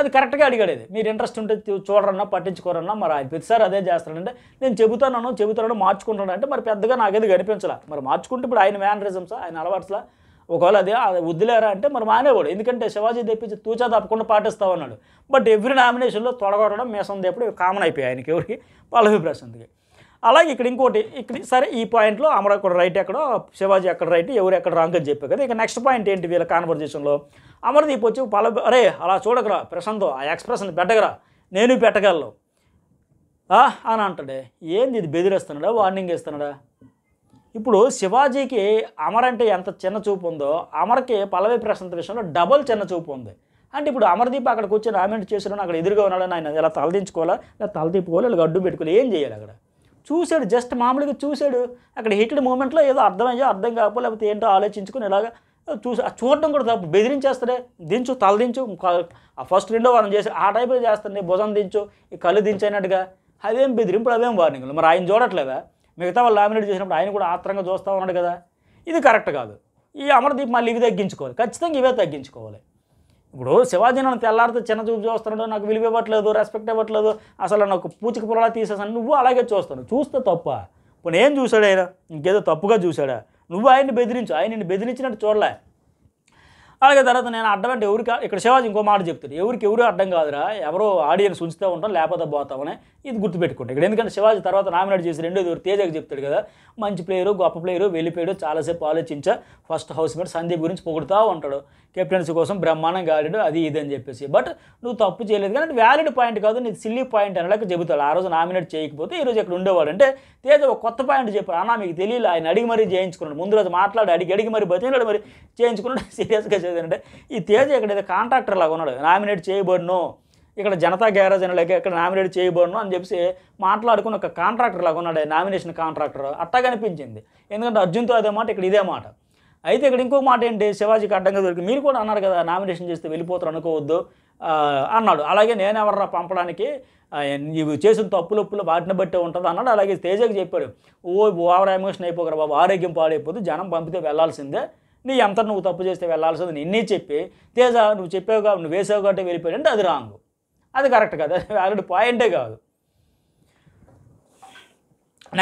అది కరెక్ట్గా అడిగాడేది, మీరు ఇంట్రెస్ట్ ఉంటే చూడరన్నా పట్టించుకోరన్నా, మరి ఆయన ప్రతిసారి అదే చేస్తాడంటే నేను చెబుతాను చెబుతాను మార్చుకుంటాను అంటే మరి పెద్దగా నాకేది కనిపించలా. మరి మార్చుకుంటే ఇప్పుడు ఆయన మేనరిజమ్సా ఆయన అలవాట్స్లా ఒకవేళ అదే అది వద్దులేరా అంటే మరి మానేవాడు, ఎందుకంటే శివాజీ తెప్పించి తూచా తప్పకుండా పాటిస్తావు అన్నాడు. బట్ ఎవ్రీ నామినేషన్లో తొడగొట్టడం మీసం దేపుడు కామన్ అయిపోయాయి ఆయనకి, ఎవరికి, పల్లవి ప్రశాంత్కి. అలాగే ఇక్కడ ఇంకోటి ఇక్కడ సరే ఈ పాయింట్లో అమర్ అక్కడ రైట్, ఎక్కడో శివాజీ అక్కడ రైట్, ఎవరు ఎక్కడ రాంగ్ అని చెప్పారు కదా. ఇక నెక్స్ట్ పాయింట్ ఏంటి వీళ్ళ కాన్వర్జేషన్లో, అమర్దీప్ వచ్చి పల్లవి అరే అలా చూడకరా ప్రశాంత్ ఆ ఎక్స్ప్రెషన్ పెట్టగరా నేను పెట్టగలను అని అంటాడే. ఏంది ఇది బెదిరేస్తున్నాడా వార్నింగ్ ఇస్తున్నాడా? ఇప్పుడు శివాజీకి అమర్ అంటే ఎంత చిన్న చూపు ఉందో అమర్కి పల్లవి ప్రశాంత్ విషయంలో డబల్ చిన్న చూపు ఉంది. అంటే ఇప్పుడు అమర్దీప్ అక్కడికి వచ్చి రామెంట్ చేసిన అక్కడ ఎదురుగా ఉన్నాడని ఆయన ఇలా తలదించుకోవాలా, ఇలా తలదింపుకోవాలి, ఇలా అడ్డు పెట్టుకోవాలి, ఏం చేయాలి? అక్కడ చూశాడు, జస్ట్ మామూలుగా చూశాడు. అక్కడ హిటెడ్ మూమెంట్లో ఏదో అర్థమయ్యో అర్థం కాకపోతే లేకపోతే ఏంటో ఆలోచించుకుని ఇలాగ చూసి చూడటం కూడా తప్పు. బెదిరించేస్తాడే, దించు తలదించు, ఆ ఫస్ట్ రెండో వారం చేసి ఆ టైప్లో చేస్తాడు, భుజం దించు ఈ కళ్ళు దించైనట్టుగా, అదేం బెదిరింపులు అదేం వార్నింగ్లు. మరి ఆయన చూడట్లేదా? మిగతా వాళ్ళు లామినేట్ చేసినప్పుడు ఆయన కూడా ఆత్రంగా చూస్తూ ఉన్నాడు కదా, ఇది కరెక్ట్ కాదు. ఈ అమర్దీప్ మళ్ళీ ఇవి తగ్గించుకోవాలి, ఖచ్చితంగా ఇవే తగ్గించుకోవాలి. ఇప్పుడు శివాజీ నన్ను తెల్లారితో చిన్న చూపు చూస్తున్నాడు, నాకు విలువ ఇవ్వట్లేదు, రెస్పెక్ట్ ఇవ్వట్లేదు, అసలు నాకు పూచికి పొరలా తీసేసాను, నువ్వు అలాగే చూస్తాను, చూస్తే తప్ప. ఇప్పుడు ఏం చూశాడు ఆయన? ఇంకేదో తప్పుగా చూశాడా? నువ్వు ఆయన్ని బెదిరించు, ఆయన నిన్ను బెదిరించినట్టు చూడలే. అలాగే తర్వాత నేను అడ్డం అంటే ఎవరికి, ఇక్కడ శివాజీ ఇంకో మాట చెప్తాడు, ఎవరికి ఎవరు అడ్డం కాదురా, ఎవరో ఆడియన్స్ ఉంచితే ఉంటాం లేకపోతే పోతామని, ఇది గుర్తుపెట్టుకుంటాం ఇక్కడ. ఎందుకంటే శివాజీ తర్వాత నామినేట్ చేసి రెండోది ఎవరు తేజకి చెప్తాడు కదా, మంచి ప్లేయరు గొప్ప ప్లేయరు వెళ్ళిపోయాడు, చాలాసేపు ఆలోచించా, ఫస్ట్ హౌస్ మేట్ సందీప్ గురించి పొగుడుతూ ఉంటాడు, కెప్టెన్సీ కోసం బ్రహ్మాండంగా ఆడాడు అది ఇది అని చెప్పేసి. బట్ నువ్వు తప్పు చేయలేదు కానీ వ్యాలిడ్ పాయింట్ కాదు, నీకు సిల్లీ పాయింట్ అనేలాగా చెబుతాడు. ఆ రోజు నామినేట్ చేయకపోతే ఈరోజు ఇక్కడ ఉండేవాడు అంటే తేజ ఒక కొత్త పాయింట్ చెప్పాడు, అన్నా మీకు తెలియదు ఆయన అడిగి మరీ చేయించుకున్నాడు, ముందు రోజు మాట్లాడి అడిగి అడిగి మరి బతికినాడు మరి చేయించుకున్నాడు. సీరియస్గా అంటే ఈ తేజ ఇక్కడ ఏదో కాంట్రాక్టర్ లాగా ఉన్నాడు, నామినేట్ చేయబడును ఇక్కడ జనతా గ్యారేజ్ అని లేక ఇక్కడ నామినేట్ చేయబడును అని చెప్పేసి మాట్లాడుకుని ఒక కాంట్రాక్టర్ లాగా ఉన్నాడు, నామినేషన్ కాంట్రాక్టర్ అట్టగా అనిపించింది. ఎందుకంటే అర్జున్తో అదే మాట, ఇక్కడ ఇదే మాట. అయితే ఇక్కడ ఇంకో మాట ఏంటి, శివాజీకి అడ్డంగా దొరికింది, మీరు కూడా అన్నారు కదా నామినేషన్ చేస్తే వెళ్ళిపోతారు అనుకోవద్దు అన్నాడు. అలాగే నేను ఎవరన్నా పంపడానికి, నీవు చేసిన తప్పులు ఒప్పులు వాటిని బట్టే ఉంటుంది అన్నాడు. అలాగే తేజకి చెప్పాడు, ఓ ఓవర్ ఎమోషన్ అయిపోకరా బాబు, ఆరోగ్యం పాడైపోద్దు, జనం పంపితే వెళ్లాల్సిందే, నీ ఎంత నువ్వు తప్పు చేస్తే వెళ్లాల్సింది నిన్నే చెప్పి తేజ నువ్వు చెప్పావుగా నువ్వు వేసావు కాబట్టి వెళ్ళిపోయాడు అంటే అది రాంగ్, అది కరెక్ట్ కాదు, అది వ్యాలిడ్ పాయింటే కాదు.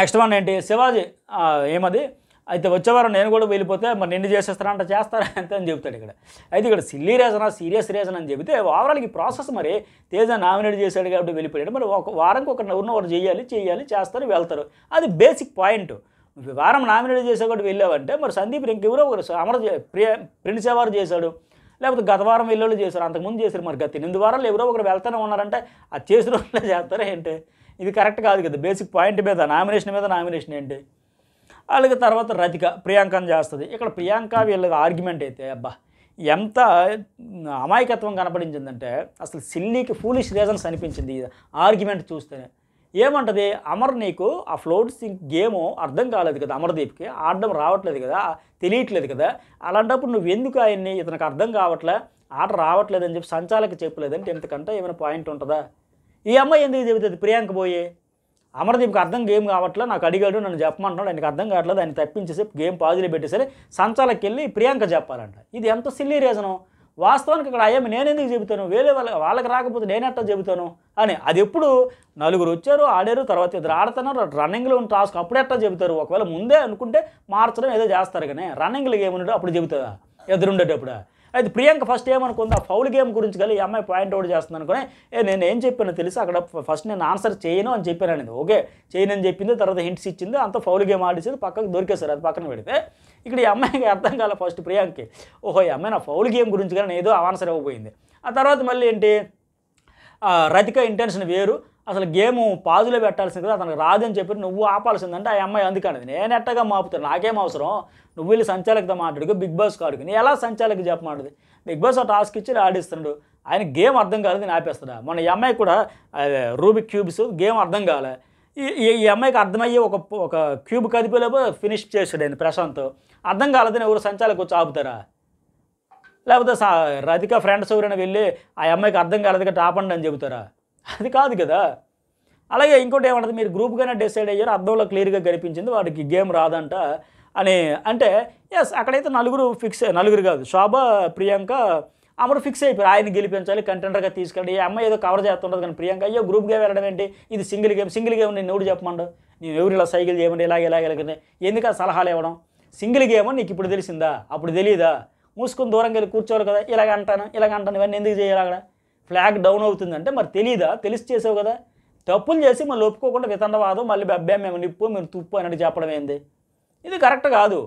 నెక్స్ట్ వన్ ఏంటి, శివాజీ ఏమది అయితే వచ్చేవారం నేను కూడా వెళ్ళిపోతే మరి నిన్ను చేసేస్తానంటే చేస్తారా అంతే అని చెప్తాడు ఇక్కడ. అయితే ఇక్కడ సిల్లీ రీజనా సీరియస్ రీజన్ అని చెబితే ఓవరాల్కి ప్రాసెస్, మరి తేజ నామినేట్ చేశాడు కాబట్టి వెళ్ళిపోయాడు, మరి ఒక వారంకి ఒక ఎవరినొకరు చేయాలి చేయాలి చేస్తారు వెళ్తారు, అది బేసిక్ పాయింట్. వారం నామినేట్ చేసే కూడా వెళ్ళావంటే మరి సందీప్ ఇంకెవరో ఒకరు అమర్ ప్రియ ప్రిన్స్ యవార్ చేశాడు, లేకపోతే గత వారం వెళ్ళేళ్ళు చేశారు, అంతకుముందు చేశారు, మరి గత ఎనిమిది వారాలు ఎవరో ఒకరు వెళ్తూనే ఉన్నారంటే అది చేసిన వాళ్ళే చేస్తారా ఏంటి? ఇది కరెక్ట్ కాదు కదా, బేసిక్ పాయింట్ మీద నామినేషన్ మీద నామినేషన్ ఏంటి. అలాగే తర్వాత రతిక ప్రియాంకని చేస్తుంది, ఇక్కడ ప్రియాంక వీళ్ళ ఆర్గ్యుమెంట్ అయితే అబ్బా ఎంత అమాయకత్వం కనపడించిందంటే అసలు సిల్లీకి ఫూలిష్ రీజన్స్ అనిపించింది ఆర్గ్యుమెంట్ చూస్తేనే. ఏమంటది, అమర్ నీకు ఆ ఫ్లోట్ సింక్ గేమ్ అర్థం కాలేదు కదా, అమర్దీప్కి ఆడడం రావట్లేదు కదా, తెలియట్లేదు కదా, అలాంటప్పుడు నువ్వు ఎందుకు ఆయన్ని ఇతనికి అర్థం కావట్లే ఆట రావట్లేదని చెప్పి సంచాలకి చెప్పలేదంటే ఇంతకంటే ఏమైనా పాయింట్ ఉంటుందా? ఈ అమ్మాయి ఎందుకు చెబుతుంది ప్రియాంక పోయి, అమర్దీప్కి అర్థం గేమ్ కావట్లే నాకు అడిగాడు నన్ను చెప్పమంటున్నాడు ఆయనకు అర్థం కావట్లేదు ఆయన తప్పించేసి గేమ్ పాజిలో పెట్టేసరి సంచాలకి వెళ్ళి ప్రియాంక చెప్పాలంట, ఇది ఎంత సిల్లీ రీజను. వాస్తవానికి ఇక్కడ అయ్యమ్మ నేను ఎందుకు చెబుతాను, వేరే వాళ్ళ వాళ్ళకి రాకపోతే నేనట్టా చెబుతాను అని, అది ఎప్పుడు నలుగురు వచ్చారు ఆడారు తర్వాత ఇద్దరు ఆడుతున్నారు రన్నింగ్లో ఉన్న టాస్క్ అప్పుడెట్టా చెబుతారు, ఒకవేళ ముందే అనుకుంటే మార్చడం ఏదో చేస్తారు కానీ రన్నింగ్లో గేమ్ ఉండడం అప్పుడు చెబుతుందా ఎదురు ఉండేటప్పుడు? అయితే ప్రియాంక ఫస్ట్ ఏమనుకుంది, ఆ ఫౌల్ గేమ్ గురించి కానీ ఈ అమ్మాయి పాయింట్అవుట్ చేస్తుంది అనుకునే, నేను ఏం చెప్పానో తెలుసు అక్కడ ఫస్ట్ నేను ఆన్సర్ చేయను అని చెప్పాను అనేది, ఓకే చేయనని చెప్పింది, తర్వాత హింట్స్ ఇచ్చింది, అంత ఫౌల్ గేమ్ ఆడేసేది పక్కకు దొరికేశారు, అది పక్కన పెడితే ఇక్కడ ఈ అమ్మాయికి అర్థం కాలే ఫస్ట్ ప్రియాంకకి, ఓహో ఈ అమ్మాయి నా ఫౌల్ గేమ్ గురించి కానీ ఏదో ఆన్సర్ అవ్వబోయింది. ఆ తర్వాత మళ్ళీ ఏంటి రతిక ఇంటెన్షన్ వేరు, అసలు గేమ్ పాజులో పెట్టాల్సింది కదా అతనికి రాదని చెప్పి నువ్వు ఆపాల్సిందంటే ఆ అమ్మాయి అందుకనేది, నేను ఎట్టగా మాపుతాను నాకేం అవసరం, నువ్వు వెళ్ళి సంచాలకతో మాట్లాడుకో బిగ్ బాస్ కాడుకుని ఎలా సంచాలకి చెప్పమాటది, బిగ్ బాస్ ఆ టాస్క్ ఇచ్చి ఆడిస్తున్నాడు ఆయన గేమ్ అర్థం కాలేదు నేను ఆపేస్తాడా. మన ఈ అమ్మాయి కూడా రూబిక్ క్యూబ్స్ గేమ్ అర్థం కాలే, ఈ అమ్మాయికి అర్థమయ్యే ఒక ఒక క్యూబ్ కదిపేలోపు ఫినిష్ చేసాడు ప్రశాంత్. అర్థం కాలేదని ఎవరు సంచాలకు వచ్చి ఆపుతారా? లేకపోతే రాధిక ఫ్రెండ్స్ ఎవరైనా వెళ్ళి ఆ అమ్మాయికి అర్థం కాలేదు కదా ఆపండి అని చెబుతారా? అది కాదు కదా. అలాగే ఇంకోటి ఏమంటుంది, మీరు గ్రూప్గానే డిసైడ్ అయ్యారు, అర్థంలో క్లియర్గా కనిపించింది వాడికి గేమ్ రాదంట అని. అంటే ఎస్ అక్కడైతే నలుగురు ఫిక్స్, నలుగురు కాదు శోభ ప్రియాంక అమరు ఫిక్స్ అయిపోయారు, ఆయన గెలిపించాలి కంటెండర్గా తీసుకెళ్ళి. ఈ అమ్మాయి ఏదో కవర్ చేస్తుంటుంది కానీ ప్రియాంక అయ్యో గ్రూప్ గేమ్ వెళ్ళడం ఏంటి, ఇది సింగిల్ గేమ్, సింగిల్ గేమ్ నేను ఎవరు చెప్పమండు, నేను ఎవరు ఇలా సైకిల్ చేయమండి ఇలాగే ఇలాగే ఇలాగనే ఎందుకు సలహాలు ఇవ్వడం, సింగిల్ గేమ్ నీకు ఇప్పుడు తెలిసిందా అప్పుడు తెలియదా, మూసుకుని దూరంగా వెళ్ళి కూర్చోవాలి కదా, ఇలాగ అంటాను ఇలాగ అంటాను ఇవన్నీ ఎందుకు చేయాలి, అక్కడ ఫ్లాగ్ డౌన్ అవుతుందంటే మరి తెలియదా, తెలిసి చేసావు కదా. తప్పులు చేసి మళ్ళీ ఒప్పుకోకుండా వితండవాదం, మళ్ళీ అబ్బాయి మేము నిప్పు మీరు తుప్పు అన్నట్టు చెప్పడం ఏంది, ఇది కరెక్ట్ కాదు.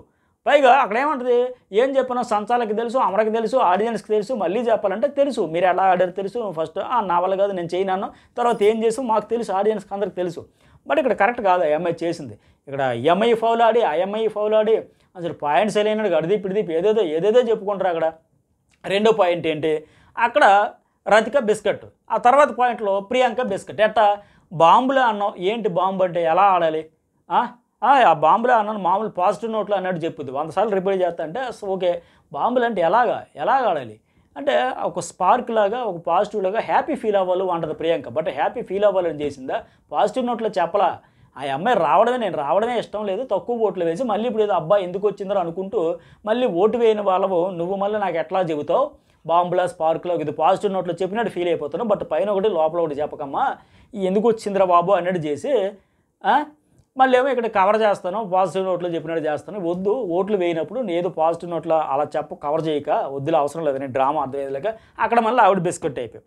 పైగా అక్కడ ఏమంటుంది, ఏం చెప్పినా సంచాలకి తెలుసు, అమరకి తెలుసు, ఆడియన్స్కి తెలుసు, మళ్ళీ చెప్పాలంటే తెలుసు మీరు ఎలా ఆడారు తెలుసు, ఫస్ట్ ఆ నావల్ కాదు నేను చేయను, తర్వాత ఏం చేసాం మాకు తెలుసు, ఆడియన్స్కి అందరికి తెలుసు. బట్ ఇక్కడ కరెక్ట్ కాదు ఎంఐ చేసింది. ఇక్కడ ఎంఐ ఫౌల్ ఆడి ఐఎంఐ ఫౌల్ ఆడి అసలు పాయింట్స్ లేని అడిది పిడిదిపి ఏదేదో ఏదేదో చెప్పుకుంటారు. అక్కడ రెండో పాయింట్ ఏంటి, అక్కడ రతిక బిస్కెట్, ఆ తర్వాత పాయింట్లో ప్రియాంక బిస్కెట్. ఎట్టా బాంబులే అన్నాం, ఏంటి బాంబు అంటే ఎలా ఆడాలి, ఆ బాంబులే అన్నాను మామూలు పాజిటివ్ నోట్లో అన్నట్టు చెప్పుద్ది, వంద సార్లు రిపీట్ చేస్తా అంటే ఓకే బాంబులు అంటే ఎలాగా ఎలాగ ఆడాలి అంటే ఒక స్పార్క్ లాగా ఒక పాజిటివ్ లాగా హ్యాపీ ఫీల్ అవ్వాలి అంటది ప్రియాంక. బట్ హ్యాపీ ఫీల్ అవ్వాలని చేసిందా, పాజిటివ్ నోట్లో చెప్పలా, ఆ అమ్మాయి రావడమే నేను రావడమే ఇష్టం లేదు తక్కువ ఓట్లు వేసి మళ్ళీ ఇప్పుడు ఏదో అబ్బాయి ఎందుకు వచ్చిందో అనుకుంటూ మళ్ళీ ఓటు వేయని వాళ్ళవు నువ్వు, మళ్ళీ నాకు ఎట్లా చెబుతావు బాంబులా స్పార్క్లో ఇది పాజిటివ్ నోట్లో చెప్పినట్టు ఫీల్ అయిపోతున్నావు, బట్ పైన ఒకటి లోపల ఒకటి చెప్పకమ్మా ఎందుకు వచ్చిందిరా బాబు అన్నట్టు చేసి మళ్ళీ ఏమో ఇక్కడ కవర్ చేస్తాను పాజిటివ్ నోట్లో చెప్పినట్టు చేస్తాను. వద్దు ఓట్లు వేయినప్పుడు ఏదో పాజిటివ్ నోట్లో అలా చెప్పు, కవర్ చేయక వద్దులే అవసరం లేదు నేను డ్రామా అర్థమయ్యేలాగా అక్కడ మళ్ళీ ఆవిడ బిస్కెట్ అయిపోయి.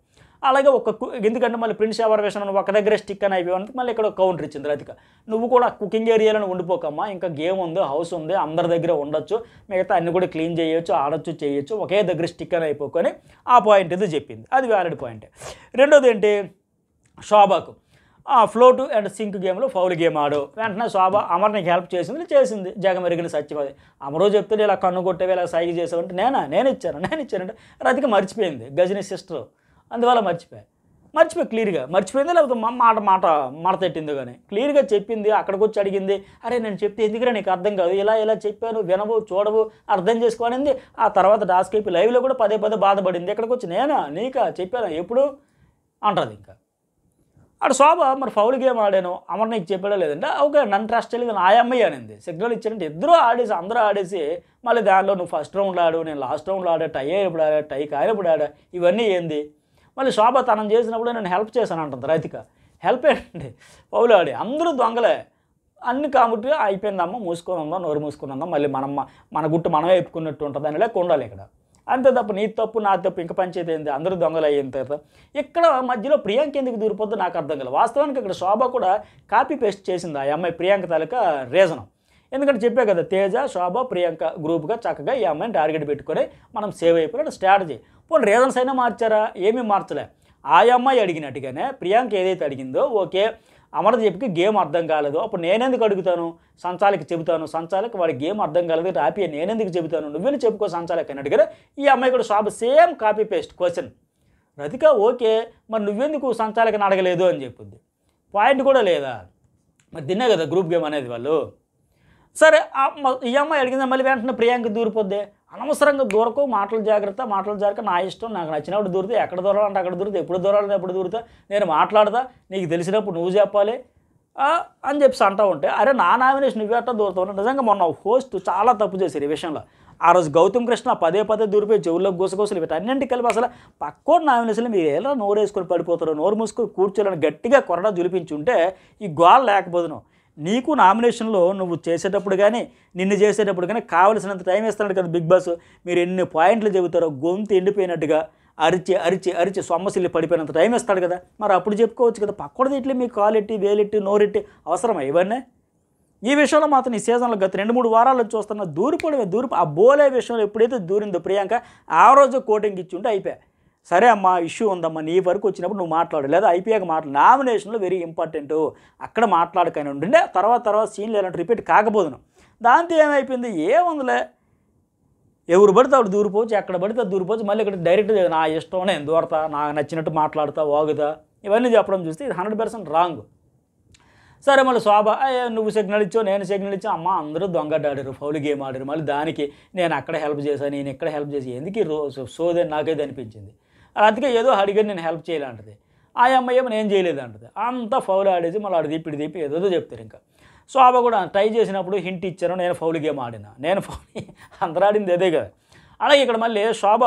అలాగే ఒక ఎందుకంటే మళ్ళీ ప్రిన్స్ యవర్ వేషన్ ఒక దగ్గర స్టిక్ అని అయిపోయింది, మళ్ళీ ఇక్కడ కౌంటర్ ఇచ్చింది రతిక, నువ్వు కూడా కుకింగ్ ఏరియాలో ఉండిపోకమ్మా, ఇంకా గేమ్ ఉంది హౌస్ ఉంది అందరి దగ్గర ఉండొచ్చు, మిగతా అన్ని కూడా క్లీన్ చేయొచ్చు ఆడొచ్చు చేయొచ్చు, ఒకే దగ్గర స్టిక్ అని అయిపోకొని ఆ పాయింట్ ఏదో చెప్పింది, అది వ్యాలిడ్ పాయింట్. రెండోది ఏంటి, శోభకు ఫ్లోటు అండ్ సింక్ గేమ్లో ఫౌల్ గేమ్ ఆడు, వెంటనే శోభ అమర్ నీకు హెల్ప్ చేసింది చేసింది జగమెరిగిన సత్యమది, అమరు చెప్తే ఇలా కన్ను కొట్టేవి ఇలా సైకి చేసావంటే నేనా నేను ఇచ్చాను నేను ఇచ్చానంటే రతిక మర్చిపోయింది, గజని సిస్టరు అందువల్ల మర్చిపోయాయి మర్చిపోయి క్లియర్గా మర్చిపోయింది, లేకపోతే మాట మాట మడతెట్టింది కానీ క్లియర్గా చెప్పింది. అక్కడికి వచ్చి అడిగింది, అరే నేను చెప్తే ఎందుకురా నీకు అర్థం కాదు, ఇలా ఇలా చెప్పాను వినవు చూడవు అర్థం చేసుకోనింది. ఆ తర్వాత డాస్క్ అయిపోయి లైవ్లో కూడా పదే పదే బాధపడింది, ఇక్కడికి వచ్చి నేనా నీకా చెప్పాను ఎప్పుడు అంటుంది. ఇంకా అటు శోభ మరి ఫౌల్ గేమ్ ఆడాను అమర్ నీకు చెప్పాడో లేదంటే ఓకే నన్ను ట్రస్ట్ చేయలేదు ఆ అమ్మాయి అనింది, సిగ్నల్ ఇచ్చారంటే ఇద్దరు ఆడేసి అందరూ ఆడేసి మళ్ళీ దానిలో నువ్వు ఫస్ట్ రౌండ్లో ఆడు నేను లాస్ట్ రౌండ్లో ఆడా, టై అయినప్పుడు ఆడా టై కాయనప్పుడు ఆడా ఇవన్నీ ఏంది. మళ్ళీ శోభ తనం చేసినప్పుడు నేను హెల్ప్ చేశాను అంటుంది రతిక, హెల్ప్ ఏంటండి పౌలు ఆడి అందరూ దొంగలే అన్ని కాబట్టి అయిపోయిందమ్మ మూసుకుందాం నోరు మూసుకుందాం మళ్ళీ మనం మన గుట్టు మనమే ఎప్పుకున్నట్టు ఉంటుంది అని లేక ఉండాలి ఇక్కడ, అంతే తప్ప నీ తప్పు నా తప్పు ఇంక పంచేది ఏంది అందరూ దొంగలు అయ్యేంత. ఇక్కడ మధ్యలో ప్రియాంక ఎందుకు దూరిపోద్దు నాకు అర్థం కాదు. వాస్తవానికి ఇక్కడ శోభ కూడా కాపీ పేస్ట్ చేసింది ఆ అమ్మాయి ప్రియాంక తాలూకా రీజనం, ఎందుకంటే చెప్పే కదా తేజ శోభ ప్రియాంక గ్రూప్గా చక్కగా ఈ అమ్మాయిని టార్గెట్ పెట్టుకొని మనం సేవ్ అయిపోయిన స్ట్రాటజీ. పోనీ రీజన్స్ అయినా మార్చారా, ఏమీ మార్చలే. ఆ అమ్మాయి అడిగినట్టుగానే ప్రియాంక ఏదైతే అడిగిందో ఓకే అమర్ దీప్కి గేమ్ అర్థం కాలేదు అప్పుడు నేనెందుకు అడుగుతాను, సంచాలకి చెబుతాను సంచాలకి వాడి గేమ్ అర్థం కాలేదు ఆపి నేనెందుకు చెబుతాను నువ్వేనా చెప్పుకో సంచాలకి అని అడిగారు. ఈ అమ్మాయి కూడా shop same copy paste question Rathika, okay మరి నువ్వెందుకు సంచాలకి అడగలేదు అని చెప్పింది, పాయింట్ కూడా లేదా మరి తినే కదా గ్రూప్ గేమ్ అనేది వాళ్ళు. సరే ఈ అమ్మాయి అడిగిందా మళ్ళీ వెంటనే ప్రియాంక దూరిపోద్దే, అనవసరంగా దూరకు మాటలు జాగ్రత్త, మాటలు జాగ్రత్త నా ఇష్టం నాకు నచ్చినప్పుడు దూరితే ఎక్కడ దూరాలి అంటే అక్కడ దూరితే ఎప్పుడు దూరాలి ఎప్పుడు దూరుతా నేను మాట్లాడదా నీకు తెలిసినప్పుడు నువ్వు చెప్పాలి అని చెప్పి అంటూ ఉంటే అరే నా నామినేషన్ నువ్వు అట్ట దూరుతావు. నిజంగా మొన్న హోస్ట్ చాలా తప్పు చేశారు ఈ విషయంలో, ఆ రోజు గౌతమ్ కృష్ణ పదే పదే దూరిపోయి చెవుల్లో గుసగుసలు వీటన్నింటికి కలిపి అసలు పక్కోటి నామినేషన్లు మీరు ఎలా నోరు వేసుకొని పడిపోతారు నోరు మూసుకొని కూర్చోలని గట్టిగా కొరడా జులిపించుంటే ఈ గోళ లేకపోదును. నీకు నామినేషన్లో నువ్వు చేసేటప్పుడు కానీ నిన్ను చేసేటప్పుడు కానీ కావలసినంత టైం ఇస్తున్నాడు కదా బిగ్ బాస్, మీరు ఎన్ని పాయింట్లు చెబుతారో గొంతు ఎండిపోయినట్టుగా అరిచి అరిచి అరిచి సొమ్మసిల్లి పడిపోయినంత టైం ఇస్తాడు కదా, మరి అప్పుడు చెప్పుకోవచ్చు కదా పక్కడది ఇట్లే మీ కాలెట్టి వేలెట్టి నోరెట్టి అవసరమా ఇవన్నీ. ఈ విషయంలో మాత్రం ఈ సీజన్లో గత రెండు మూడు వారాల్లో చూస్తున్న దూరిపోవడమే దూరి ఆ బోలే విషయంలో ఎప్పుడైతే దూరిందో ప్రియాంక ఆ రోజు కోటింగ్ ఇచ్చి ఉంటే అయిపోయా, సరే అమ్మా ఇష్యూ ఉందమ్మా నీ వరకు వచ్చినప్పుడు నువ్వు మాట్లాడు లేదా ఐపీఐకి మాట్లాడు, నామినేషన్లో వెరీ ఇంపార్టెంట్ అక్కడ మాట్లాడకనే ఉంటుండే తర్వాత తర్వాత సీన్లు ఇలాంటి రిపీట్ కాకపోదును. దాంతో ఏమైపోయింది ఏముందిలే ఎవరు పడితే అప్పుడు దూరిపోవచ్చు ఎక్కడ పడితే దూరిపోవచ్చు మళ్ళీ ఇక్కడ డైరెక్ట్ నా ఇష్టం నేను దూరతా నాకు నచ్చినట్టు మాట్లాడతా వాగుతా ఇవన్నీ చెప్పడం చూస్తే ఇది హండ్రెడ్ పర్సెంట్ రాంగ్. సరే మళ్ళీ శోభ నువ్వు సిగ్నల్ ఇచ్చావు నేను సిగ్నల్ ఇచ్చా అమ్మ అందరూ దొంగట ఆడారు ఫౌల్ గేమ్ ఆడారు మళ్ళీ దానికి నేను అక్కడ హెల్ప్ చేశాను నేను ఇక్కడ హెల్ప్ చేసి ఎందుకు రోజు సోదే నాకేది అనిపించింది అందుకే ఏదో అడిగి నేను హెల్ప్ చేయాలంటది ఆ అమ్మాయి ఏమో నేను చేయలేదు అంటది అంతా ఫౌల్ ఆడేసి మళ్ళీ ఆడ దీపిడి దీపి ఏదోదో చెప్తారు ఇంకా శోభ కూడా ట్రై చేసినప్పుడు హింట్ ఇచ్చాను నేను ఫౌల్ గేమ్ ఆడినా నేను ఫౌల్ అందరూ ఆడింది అదే కదా అలాగే ఇక్కడ మళ్ళీ శోభ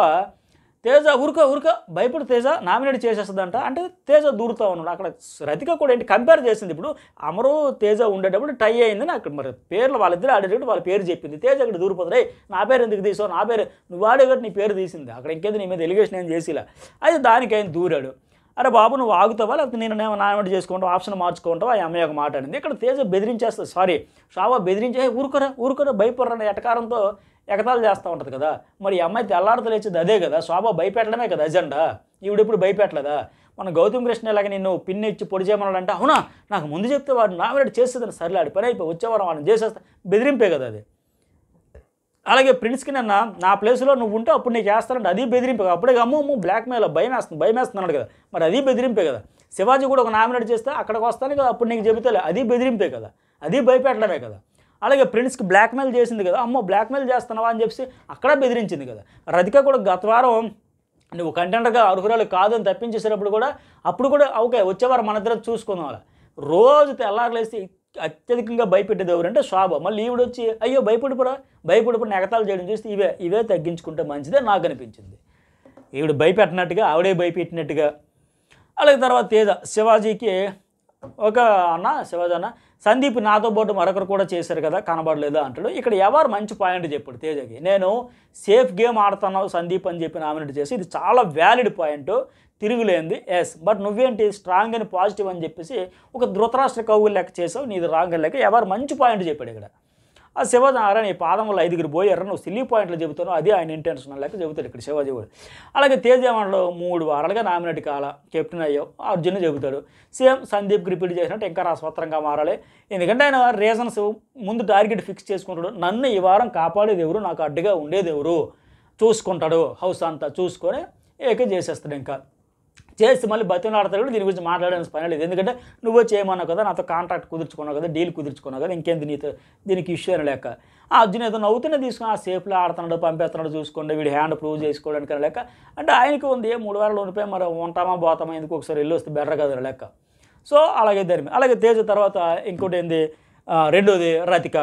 తేజ ఉరుక ఉరుక భయపడి తేజ నామినేట్ చేసేస్తుందంట అంటే తేజ దూరుతూ ఉన్నాడు అక్కడ రతిక కూడా ఏంటి కంపేర్ చేసింది ఇప్పుడు అమరు తేజ ఉండేటప్పుడు టై అయిందని అక్కడ మరి పేర్లు వాళ్ళిద్దరూ ఆడేటప్పుడు వాళ్ళ పేరు చెప్పింది తేజ అక్కడ దూరిపోతుంది నా పేరు ఎందుకు తీసావు నా పేరు నువ్వు ఆడేటట్టు నీ పేరు తీసింది అక్కడ ఇంకేదో నీ మీద ఎలిగేషన్ ఏం చేసిలా అది దానికైనా దూరాడు అరే బాబు నువ్వు ఆగుతావా లేకపోతే నేను నామినేట్ చేసుకుంటావు ఆప్షన్ మార్చుకుంటావు ఆ అమ్మాయి ఒక మాట అనింది ఇక్కడ తేజ బెదిరించేస్తుంది సారీ షావా బెదిరించే ఊరుకురా ఊరుకురా భయపడరా ఎటకారంతో ఎగతాలు చేస్తూ ఉంటుంది కదా మరి ఈ అమ్మాయి తెల్లారత లేచేది అదే కదా శోభ భయపెట్టడమే కదా అజెండా ఈవిడెప్పుడు భయపెట్టలేదా మన గౌతమ్ కృష్ణ ఇలాగ నిన్ను పిన్ని ఇచ్చి పొడి చేయమన్నాడంటే అవునా నాకు ముందు చెప్తే వాడు నామినేట్ చేసేదని సర్లే ఆడి పని అయిపోయి వచ్చేవారు వాడిని చేసేస్తా బెదిరింపే కదా అది అలాగే ప్రిన్స్కి నిన్న నా ప్లేస్లో నువ్వు ఉంటే అప్పుడు నీకు చేస్తానంటే అది బెదిరింపే అప్పుడే అమ్మ అమ్మ బ్లాక్మెయిల్ భయం వేస్తుంది భయం వేస్తున్నాడు కదా మరి అది బెదిరింపే కదా శివాజీ కూడా ఒక నామినేట్ చేస్తే అక్కడికి వస్తాను కదా అప్పుడు నీకు చెబితేలే అది బెదిరింపే కదా అది భయపెట్టడమే కదా అలాగే ప్రిన్స్కి బ్లాక్మెయిల్ చేసింది కదా అమ్మో బ్లాక్మెయిల్ చేస్తున్నావా అని చెప్పి అక్కడ బెదిరించింది కదా రతిక కూడా గత వారం నువ్వు కంటెంటర్గా అర్హురాలు కాదని తప్పించేసినప్పుడు కూడా అప్పుడు కూడా ఓకే వచ్చేవారు మన దగ్గర చూసుకుందాం అలా రోజు తెల్లారులేసి అత్యధికంగా భయపెట్టేది ఎవరంటే శోభ మళ్ళీ ఈవిడొచ్చి అయ్యో భయపడిపోరా భయపడిపోయిన నెగతాలు చేయడం చూస్తే ఇవే ఇవే తగ్గించుకుంటే మంచిదే నాకు అనిపించింది ఈవిడ భయపెట్టినట్టుగా ఆవిడే భయపెట్టినట్టుగా అలాగే తర్వాత తేజ శివాజీకి ఒక అన్న శివాజీ అన్న సందీప్ నాతో పాటు మరొకరు కూడా చేశారు కదా కనబడలేదు అంటాడు ఇక్కడ ఎవరు మంచి పాయింట్ చెప్పాడు తేజకి నేను సేఫ్ గేమ్ ఆడుతున్నావు సందీప్ అని చెప్పి నామినేట్ చేసి ఇది చాలా వ్యాలిడ్ పాయింట్ తిరుగులేంది ఎస్ బట్ నువ్వేంటి స్ట్రాంగ్ అని పాజిటివ్ అని చెప్పేసి ఒక ధృతరాష్ట్ర కవులు లెక్క చేసావు నీది రాంగ్ లెక్క ఎవరు మంచి పాయింట్ చెప్పాడు ఇక్కడ ఆ శివాజీ అరే నీ పాదంలో ఐదుగురు పోయారు నువ్వు సిల్లీ పాయింట్లు చెబుతాను అది ఆయన ఇంటెన్షన్ లెక్క చెబుతాడు ఇక్కడ శివాజీ కూడా అలాగే తేజ ఏమన్నాడు మూడు వారాలుగా నామినేట్ కాల కెప్టెన్ అయ్యో అర్జున్ చెబుతాడు సేమ్ సందీప్కి రిపీట్ చేసినట్టు ఇంకా రాస్వత్రంగా మారాలి ఎందుకంటే ఆయన రీజన్స్ ముందు టార్గెట్ ఫిక్స్ చేసుకుంటాడు నన్ను ఈ వారం కాపాడేది ఎవరు నాకు అడ్డుగా ఉండేది ఎవరు చూసుకుంటాడు హౌస్ అంతా చూసుకొని ఏక చేసేస్తాడు ఇంకా చేసి మళ్ళీ బతిలాడతాడు కూడా దీని గురించి మాట్లాడడానికి పని లేదు ఎందుకంటే నువ్వే చేయమన్నావు కదా నాతో కాంట్రాక్ట్ కుదుర్చుకున్నావు కదా డీల్ కుదుర్చుకున్నావు కదా ఇంకేంది నీతో దీనికి ఇష్యూ అని లేక ఆ అర్జున్ ఏదో నవ్వుతూనే తీసుకుని ఆ సేఫ్లో ఆడుతున్నాడు పంపేస్తున్నాడు చూసుకోండి వీడి హ్యాండ్ ప్రూవ్ చేసుకోవడానికి లేక అంటే ఆయనకి ఉంది ఏ మూడు వారాలు ఉండిపోయి మరి ఉంటామా పోతామా ఎందుకు ఒకసారి వెళ్ళి వస్తే బెటర్ కదా లేక సో అలాగే ధర్మి అలాగే తేజ తర్వాత ఇంకోటి ఏంది రెండోది రతిక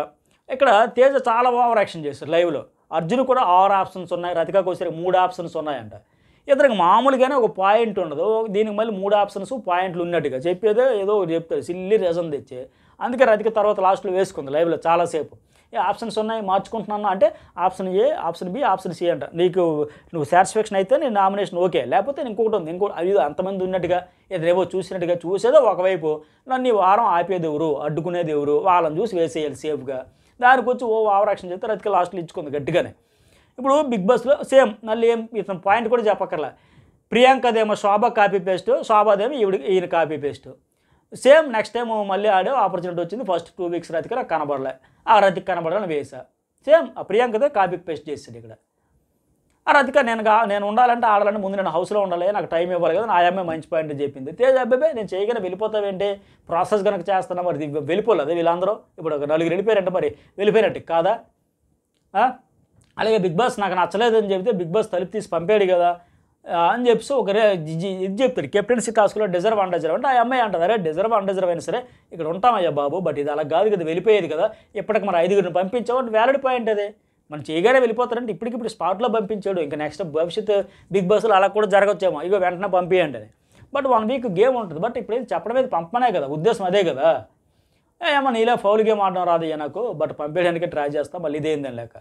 ఇక్కడ తేజ చాలా ఓవర్ యాక్షన్ చేస్తారు లైవ్లో అర్జున్ కూడా ఆరు ఆప్షన్స్ ఉన్నాయి రతికకు వచ్చేసరికి మూడు ఆప్షన్స్ ఉన్నాయంట ఇతనికి మామూలుగానే ఒక పాయింట్ ఉండదు దీనికి మళ్ళీ మూడు ఆప్షన్స్ పాయింట్లు ఉన్నట్టుగా చెప్పేదో ఏదో చెప్తారు సిల్లీ రీజన్ తెచ్చి అందుకే రతిక తర్వాత లాస్ట్లో వేసుకుంది లైవ్లో చాలాసేపు ఏ ఆప్షన్స్ ఉన్నాయి మార్చుకుంటున్నాను అంటే option A option B option C అంట నీకు నువ్వు సాటిస్ఫాక్షన్ అయితే నీ నామినేషన్ ఓకే లేకపోతే ఇంకొకటి ఉంది ఇంకో అది అంతమంది ఉన్నట్టుగా ఏదేవో చూసినట్టుగా చూసేదో ఒకవైపు నన్ను ఈ వారం ఆపేది ఎవరు అడ్డుకునేది ఎవరు వాళ్ళని చూసి వేసేయాలి సేఫ్గా దానికి వచ్చి ఓ ఓవర్ యాక్షన్ చేస్తే రతిక లాస్ట్లో ఇచ్చుకుంది గట్టిగానే ఇప్పుడు బిగ్ బాస్లో సేమ్ మళ్ళీ ఏం ఇతను పాయింట్ కూడా చెప్పక్కర్లా ప్రియాంకదేమో శోభ కాపీ పేస్ట్ శోభదేమో ఈవిడ ఈయన copy paste same next time మళ్ళీ ఆడే ఆపర్చునిటీ వచ్చింది ఫస్ట్ టూ వీక్స్ రతికి నాకు కనబడలే ఆ రతికి కనబడాలని వేసా సేమ్ ఆ ప్రియాంకదే కాపీ పేస్ట్ చేసాడు ఇక్కడ ఆ రతిక నేను నేను ఉండాలంటే ఆడాలంటే ముందు నేను హౌస్లో ఉండాలి నాకు టైం ఇవ్వాలి కదా నా అమ్మాయి మంచి పాయింట్ చెప్పింది తేజ అబ్బాయి నేను చేయగానే వెళ్ళిపోతావేంటి ప్రాసెస్ కనుక చేస్తున్నా మరి వెళ్ళిపోలేదు వీళ్ళందరూ ఇప్పుడు ఒక నలుగురు వెళ్ళిపోయారంటే మరి వెళ్ళిపోయినట్టు కాదా అలాగే బిగ్ బాస్ నాకు నచ్చలేదని చెప్తే బిగ్ బాస్ తలుపు తీసి పంపాడు కదా అని చెప్పి ఒకరే ఇది చెప్తారు కెప్టెన్సీ టాస్క్లో డిజర్వ్ అండ్ డిజర్వ్ అంటే ఆ అమ్మాయి అంటారు అరే డిజర్వ్ అండ్ డిజర్వ్ అయినా సరే ఇక్కడ ఉంటామయ్యా బాబు బట్ ఇది అలా కాదు కదా వెళ్ళిపోయేది కదా ఇప్పటికి మన ఐదుగురిని పంపించామంటే వ్యాలిడ్ పాయింట్ అదే మనం చేయగానే వెళ్ళిపోతారంటే ఇప్పటికిప్పుడు స్పాట్లో పంపించాడు ఇంకా నెక్స్ట్ భవిష్యత్తు బిగ్ బాస్లో అలా కూడా జరగచ్చేమో ఇక వెంటనే పంపియండి అని బట్ వన్ వీక్ గేమ్ ఉంటుంది బట్ ఇప్పుడు చెప్పడం మీద పంపనే కదా ఉద్దేశం అదే కదా ఏమో నీలా ఫౌల్ గేమ్ ఆడడం రాదయ్యా నాకు బట్ పంపించడానికి ట్రై చేస్తా మళ్ళీ ఇదేందని లేక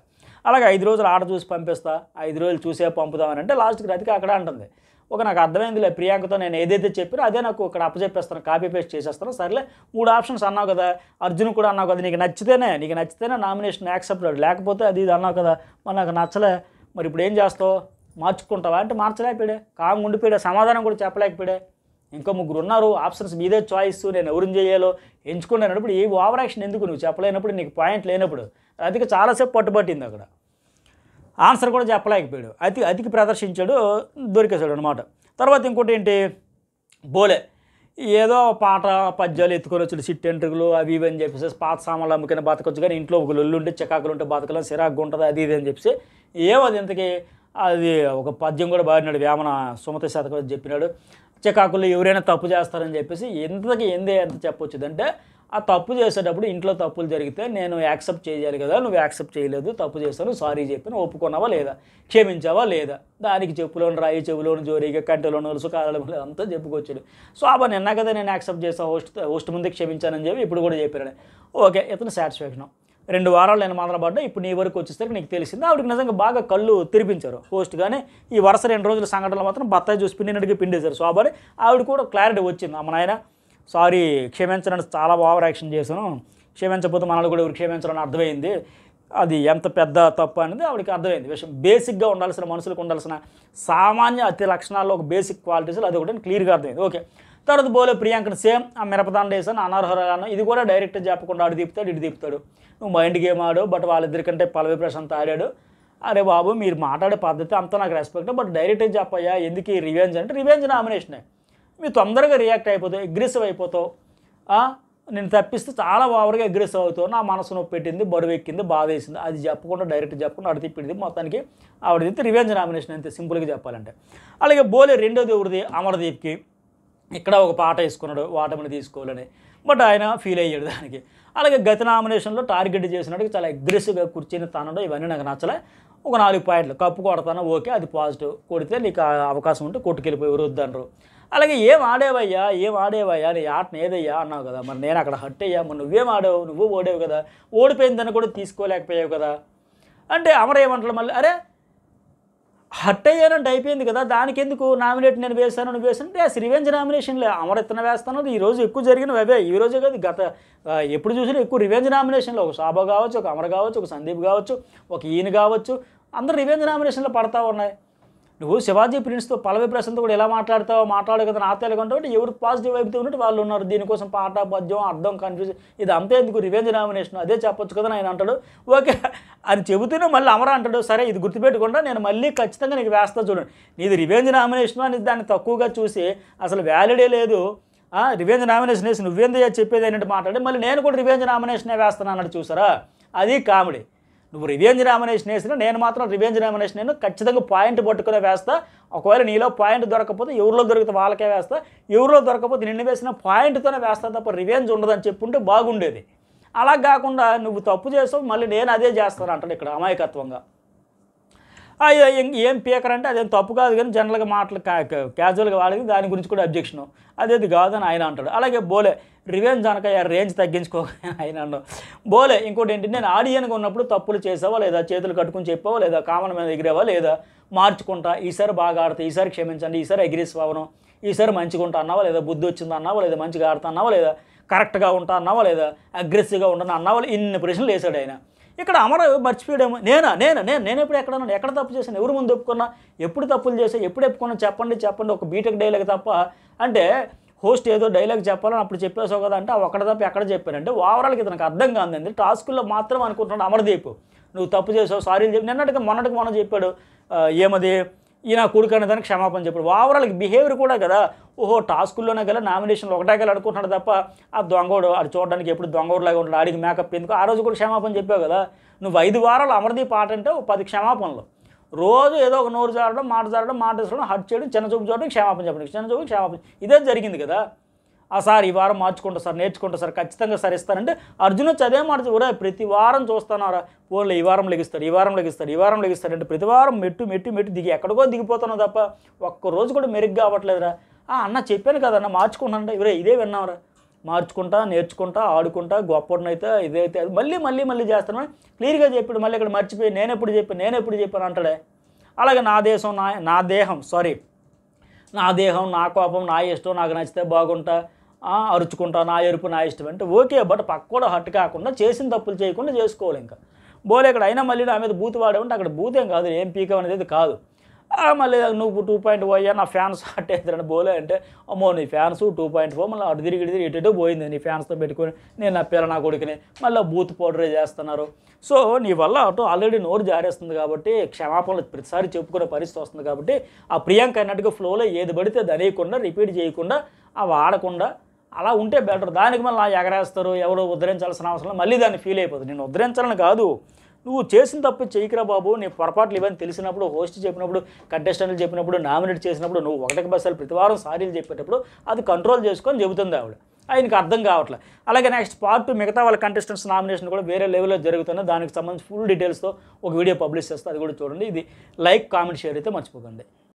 అలాగే ఐదు రోజులు ఆడ చూసి పంపిస్తా ఐదు రోజులు చూసే పంపుదామని అంటే లాస్ట్కి రతిక అక్కడ అంటుంది ఒక నాకు అర్థమైందిలే ప్రియాంకతో నేను ఏదైతే చెప్పినా అదే నాకు ఇక్కడ అప్పచెప్పేస్తాను కాపీ పేస్ట్ చేసేస్తాను సరేలే మూడు ఆప్షన్స్ అన్నావు కదా అర్జున్ కూడా అన్నావు కదా నీకు నచ్చితేనే నీకు నచ్చితేనే నామినేషన్ యాక్సెప్టెడ్ లేకపోతే అది ఇది అన్నావు కదా మరి నాకు నచ్చలే మరి ఇప్పుడు ఏం చేస్తావు మార్చుకుంటావా అంటే మార్చలేకపోయాడే కాంగ్ ఉండిపోయాడే సమాధానం కూడా చెప్పలేకపోయాడే ఇంకో ముగ్గురు ఉన్నారు ఆప్షన్స్ మీదే చాయిస్ నేను ఎవరిని చేయాలో ఎంచుకున్నానప్పుడు ఏ ఓవర్ యాక్షన్ ఎందుకు నువ్వు చెప్పలేనప్పుడు నీకు పాయింట్ లేనప్పుడు అతికి చాలాసేపు పట్టుబట్టింది అక్కడ ఆన్సర్ కూడా చెప్పలేకపోయాడు అతి అతికి ప్రదర్శించాడు దొరికేశాడు అనమాట తర్వాత ఇంకోటి ఏంటి బోలే ఏదో పాట పద్యాలు ఎత్తుకొని వచ్చి సిట్ ఎంట్రుకులు అవి ఇవి అని చెప్పేసి పాత సామాన్లు అమ్ముకునే బతకొచ్చు, కానీ ఇంట్లో ఒక లొల్లు ఉంటే చికాకులు ఉంటే బతకలం, సిరాకు ఉంటుంది అది ఇది అని చెప్పేసి ఏమో అది ఇంతకీ అది ఒక పద్యం కూడా బాడినాడు వేమన సుమతి శతకం చెప్పినాడు, చికాకులు ఎవరైనా తప్పు చేస్తారని చెప్పేసి ఎంతకి ఎందే ఎంత చెప్పొచ్చుదంటే ఆ తప్పు చేసేటప్పుడు ఇంట్లో తప్పులు జరిగితే నేను యాక్సెప్ట్ చేయాలి కదా, నువ్వు యాక్సెప్ట్ చేయలేదు తప్పు చేస్తాను సారీ చెప్పి ఒప్పుకున్నావా లేదా క్షమించావా లేదా దానికి చెప్పులోని రాయి చెవులోని జోరీగా కంటిలోని వలసు కాలంలో అంతా చెప్పుకొచ్చాడు. సో అబ్బా నిన్న కదా నేను యాక్సెప్ట్ చేసా హోస్ట్ హోస్ట్ ముందుకు క్షమించానని చెప్పి ఇప్పుడు కూడా చెప్పాడు. ఓకే ఇతను సాటిస్ఫాక్షన్. రెండు వారాలు నేను మాత్రం పడ్డా, ఇప్పుడు నీ వరకు వచ్చేసరికి నీకు తెలిసింది. ఆవిడకి నిజంగా బాగా కళ్ళు తిరిపించారు హోస్ట్, కానీ ఈ వరుస రెండు రోజుల సంఘటనలు మాత్రం బత్తాయి చూసి పిండినడికి పిండేశారు. సో అబ్బా ఆవిడ కూడా క్లారిటీ వచ్చింది, అమ్మ నాయన సారీ క్షమించడానికి చాలా ఓవర్ యాక్షన్ చేశాను, క్షమించకపోతే మనల్ని కూడా ఎవరు క్షమించాలని అర్థమైంది, అది ఎంత పెద్ద తప్పు అనేది ఆవిడకి అర్థమైంది. విషయం బేసిక్గా ఉండాల్సిన మనుషులకు ఉండాల్సిన సామాన్య అతి లక్షణాల్లో ఒక బేసిక్ క్వాలిటీస్ అది ఒకటి క్లియర్గా అర్థమైంది. ఓకే తర్వాత బోలే ప్రియాంకను సేమ్ ఆ మిరపదాండ వేసాను అనర్హురాలను, ఇది కూడా డైరెక్ట్ చెప్పకుండా ఆడు దిపుతాడు ఇటు దిపుతాడు, నువ్వు మైండ్ గేమ్ ఆడు బట్ వాళ్ళిద్దరికంటే పల్లవి ప్రశాంత్ ఆడాడు. అరే బాబు మీరు మాట్లాడే పద్ధతి అంతా నాకు రెస్పెక్ట్, బట్ డైరెక్ట్ చెప్పయ్యా ఎందుకు రివెంజ్ అంటే రివెంజ్ నామినేషనే, మీరు తొందరగా రియాక్ట్ అయిపోతావు అగ్రెసివ్ అయిపోతావు, నేను తప్పిస్తే చాలా ఓవర్గా అగ్రెసివ్ అవుతావు, నా మనసు నొప్పి పెట్టింది బరువు ఎక్కింది బాధ వేసింది అది చెప్పకుండా డైరెక్ట్ చెప్పకుండా అడిగి తిప్పింది. మొత్తానికి ఆవిడది రివెంజ్ నామినేషన్ అంతే సింపుల్గా చెప్పాలంటే. అలాగే బోలే రెండోది ఎవరిది అమర్దీప్కి, ఇక్కడ ఒక పాట వేసుకున్నాడు వాటమిని తీసుకోవాలని, బట్ ఆయన ఫీల్ అయ్యాడు దానికి. అలాగే గత నామినేషన్లో టార్గెట్ చేసినట్టుగా చాలా అగ్రెసివ్గా కూర్చొని తనడం ఇవన్నీ నాకు నచ్చలే. ఒక నాలుగు పాయింట్లు కప్పు కొడతాను ఓకే అది పాజిటివ్, కొడితే నీకు అవకాశం ఉంటే కొట్టుకెళ్ళిపోయి వరుద్దన్నారు. అలాగే ఏం ఆడేవయ్యా ఏం ఆడేవయ్యా నీ ఆటను ఏదయ్యా అన్నావు కదా, మరి నేను అక్కడ హట్ అయ్యా, మరి నువ్వేం ఆడావు నువ్వు ఓడేవు కదా, ఓడిపోయిందని కూడా తీసుకోలేకపోయావు కదా అంటే అమర ఏమంటాడు మళ్ళీ, అరే హట్ అయ్యానంటే అయిపోయింది కదా దానికి ఎందుకు నామినేట్ నేను వేశాను నువ్వు వేసాను అంటే అసలు రివెంజ్ నామినేషన్లే అమర ఇతను వేస్తాను. ఈరోజు ఎక్కువ జరిగినవి అవే, ఈ రోజే కాదు గత ఎప్పుడు చూసినా ఎక్కువ రివెంజ్ నామినేషన్లో ఒక శోభ కావచ్చు ఒక అమర కావచ్చు ఒక సందీప్ కావచ్చు ఒక ఈయన కావచ్చు అందరూ రివెంజ్ నామినేషన్లో పడతా ఉన్నాయి. నువ్వు శివాజీ ప్రిన్స్తో పల్లవి ప్రశాంత్ కూడా ఎలా మాట్లాడతావో మాట్లాడే కదా నా తెలియకుంటే ఎవరు పాజిటివ్ వైపుతో ఉన్నట్టు వాళ్ళు ఉన్నారు, దీనికోసం పాట పద్యం అర్థం కన్ఫ్యూజన్ ఇది అంతే ఎందుకు రివెంజ్ నామినేషన్ అదే చెప్పొచ్చు కదా ఆయన అంటాడు. ఓకే అని చెబుతూనే మళ్ళీ అమరా అంటాడు, సరే ఇది గుర్తుపెట్టుకుండా నేను మళ్ళీ ఖచ్చితంగా నీకు వేస్తా చూడండి, నీది రివెంజ్ నామినేషన్ అని దాన్ని తక్కువగా చూసి అసలు వ్యాలిడే లేదు రివెంజ్ నామినేషన్ వేసి నువ్వేందే చెప్పేది అన్నట్టు మాట్లాడి మళ్ళీ నేను కూడా రివెంజ్ నామినేషనే వేస్తాను అన్నట్టు చూసారా అది కామెడీ. నువ్వు రివెంజ్ నామినేషన్ వేసినా నేను మాత్రం రివెంజ్ నామినేషన్ నేను ఖచ్చితంగా పాయింట్ పట్టుకునే వేస్తా, ఒకవేళ నీలో పాయింట్ దొరకకపోతే ఎవరిలో దొరికితే వాళ్ళకే వేస్తా, ఎవరిలో దొరకకపోతే నిన్ను వేసిన పాయింట్తోనే వేస్తా తప్ప రివెంజ్ ఉండదని చెప్పుంటే బాగుండేది. అలా కాకుండా నువ్వు తప్పు చేసావు మళ్ళీ నేను అదే చేస్తాను అంటాడు ఇక్కడ అమాయకత్వంగా. ఏం పీకర్ అంటే అదేం తప్పు కాదు కానీ జనరల్గా మాటలు క్యాజువల్గా వాడికి దాని గురించి కూడా అబ్జెక్షను అదేది కాదని ఆయన అంటాడు. అలాగే బోలే రివెంజ్ అనక రేంజ్ తగ్గించుకో ఆయన అన్నాడు. బోలే ఇంకోటి ఏంటి, నేను ఆడియన్గా ఉన్నప్పుడు తప్పులు చేసావా లేదా, చేతులు కట్టుకుని చెప్పావా లేదా, కామన్ మీద ఎగిరేవా లేదా, మార్చుకుంటా ఈసారి బాగా ఆడతా ఈసారి క్షమించండి ఈసారి అగ్రెసివ్ అవను ఈసారి మంచిగా ఉంటా అన్నావా లేదా, బుద్ధి వచ్చింది అన్నావా లేదా, మంచిగా ఆడతా అన్నావా లేదా, కరెక్ట్గా ఉంటా అన్నావా లేదా, అగ్రెసివ్గా ఉంటాను అన్నావా, ఇన్ని ప్రశ్నలు వేశాడు ఆయన. ఇక్కడ అమర మర్చిపోయాడేమో, నేనా నేను నేను నేను ఎప్పుడు ఎక్కడన్నా ఎక్కడ తప్పు చేశాను ఎవరు ముందు ఒప్పుకున్నా ఎప్పుడు తప్పులు చేశాను ఎప్పుడు ఒప్పుకున్నా చెప్పండి చెప్పండి ఒక బీటెక్ డైలాగ్ తప్ప, అంటే హోస్ట్ ఏదో డైలాగ్ చెప్పాలని అప్పుడు చెప్పేసావు కదా అంటే ఒకటి తప్ప ఎక్కడ చెప్పానంటే ఓవరాల్కి తనకు అర్థం కాదండి. టాస్కుల్లో మాత్రం అనుకుంటున్నాడు అమర్దీప్ నువ్వు తప్పు చేసావు సారీలు చెప్పి నిన్నటికి మొన్నటికి మొన్న చెప్పాడు ఏమది ఈయన కూడుకునే దానికి క్షమాపణ చెప్పాడు. ఓవరాల్కి బిహేవియర్ కూడా కదా, ఓహో టాస్కుల్లోనే కదా నామినేషన్లు ఒకటే కదా అనుకుంటున్నాడు తప్ప ఆ దొంగోడు అది చూడడానికి ఎప్పుడు దొంగోడులాగా ఉంటాడు ఆడికి మేకప్ ఎందుకు ఆ రోజు కూడా క్షమాపణ చెప్పావు కదా. నువ్వు ఐదు వారాలు అమర్దీప్ ఆట అంటే పది క్షమాపణలు, రోజు ఏదో ఒక నోరు జారడం మాట జారడం మాట వేసుకోవడం హట్ చేయడం చిన్న చూపు చూడడం క్షమాపణ చెప్పండి చిన్న చూపు క్షమాపణ ఇదే జరిగింది కదా. ఆ సార్ ఈ వారం మార్చుకుంటా సార్ నేర్చుకుంటా సార్ ఖచ్చితంగా సార్ ఇస్తారంటే అర్జున్ చదే మార్చు ఒరే ప్రతి వారం చూస్తానారా పోన్లే ఈ వారం లెగిస్తారు ఈ వారం లెగిస్తారు ఈ వారం లెగిస్తారు అంటే ప్రతి వారం మెట్టు మెట్టు మెట్టు దిగి ఎక్కడికో దిగిపోతున్నావు తప్ప ఒక్కరోజు కూడా మెరుగ్గా అవ్వట్లేదురా. అన్న చెప్పాను కదన్న మార్చుకుంటానంటే ఇవరే ఇదే విన్నావురా మార్చుకుంటా నేర్చుకుంటా ఆడుకుంటా గొప్పనైతే ఇదైతే అది మళ్ళీ మళ్ళీ మళ్ళీ చేస్తాను క్లియర్గా చెప్పాడు మళ్ళీ ఇక్కడ మర్చిపోయి నేను ఎప్పుడు చెప్పాను నేను ఎప్పుడు చెప్పాను అంటాడే. అలాగే నా దేశం నా నా దేహం సారీ నా దేహం నా కోపం నా ఇష్టం నాకు నచ్చితే బాగుంటా అరుచుకుంటా నా ఎరుపు నా ఇష్టం అంటే ఓకే బట్ పక్క కూడా హట్ కాకుండా చేసిన తప్పులు చేయకుండా చేసుకోవాలి. ఇంకా బోలే ఇక్కడ అయినా మళ్ళీ నా మీద బూతు వాడే ఉంటే అక్కడ బూతేం కాదు ఏం పీకం అనేది కాదు. మళ్ళీ నువ్వు టూ పాయింట్ ఫోర్ అయ్యా నా ఫ్యాన్స్ హట్ అవుతారని బోలే అంటే అమ్మో నీ ఫ్యాన్స్ టూ పాయింట్ ఫోర్ మళ్ళీ అటు తిరిగి తిరిగి ఎటో పోయింది నీ ఫ్యాన్స్తో పెట్టుకొని నేను నా పిల్ల నా కొడుకుని మళ్ళీ బూత్ పౌడరే చేస్తున్నారు. సో నీ వల్ల అటు ఆల్రెడీ నోరు జారేస్తుంది కాబట్టి క్షమాపణలు ప్రతిసారి చెప్పుకునే పరిస్థితి వస్తుంది కాబట్టి ఆ ప్రియాంక అన్నట్టుగా ఫ్లోలో ఏది పడితే అది అనేయకుండా రిపీట్ చేయకుండా వాడకుండా అలా ఉంటే బెటర్. దానికి మళ్ళీ ఎగరేస్తారు, ఎవరో ఉద్ధరించాల్సిన అవసరం మళ్ళీ దాన్ని ఫీల్ అయిపోతుంది. నేను ఉద్ధరించాలని కాదు, నువ్వు చేసిన తప్పు చేయకరా బాబు, నీ పొరపాట్లు ఇవన్నీ తెలిసినప్పుడు హోస్ట్ చెప్పినప్పుడు కంటెస్టెంట్లు చెప్పినప్పుడు నామినేట్ చేసినప్పుడు నువ్వు ఒకటికి బస్సాలు ప్రతివారం సారీలు చెప్పేటప్పుడు అది కంట్రోల్ చేసుకొని చెబుతుంది ఆవిడ. ఆయనకు అర్థం కావట్లే. అలాగే నెక్స్ట్ పార్ట్ మిగతా వాళ్ళ కంటెస్టెంట్స్ నామినేషన్ కూడా వేరే లెవెల్లో జరుగుతుంది. దానికి సంబంధించి ఫుల్ డీటెయిల్స్తో ఒక వీడియో పబ్లిష్ చేస్తే అది కూడా చూడండి. ఇది లైక్ కామెంట్ షేర్ అయితే మర్చిపోకండి.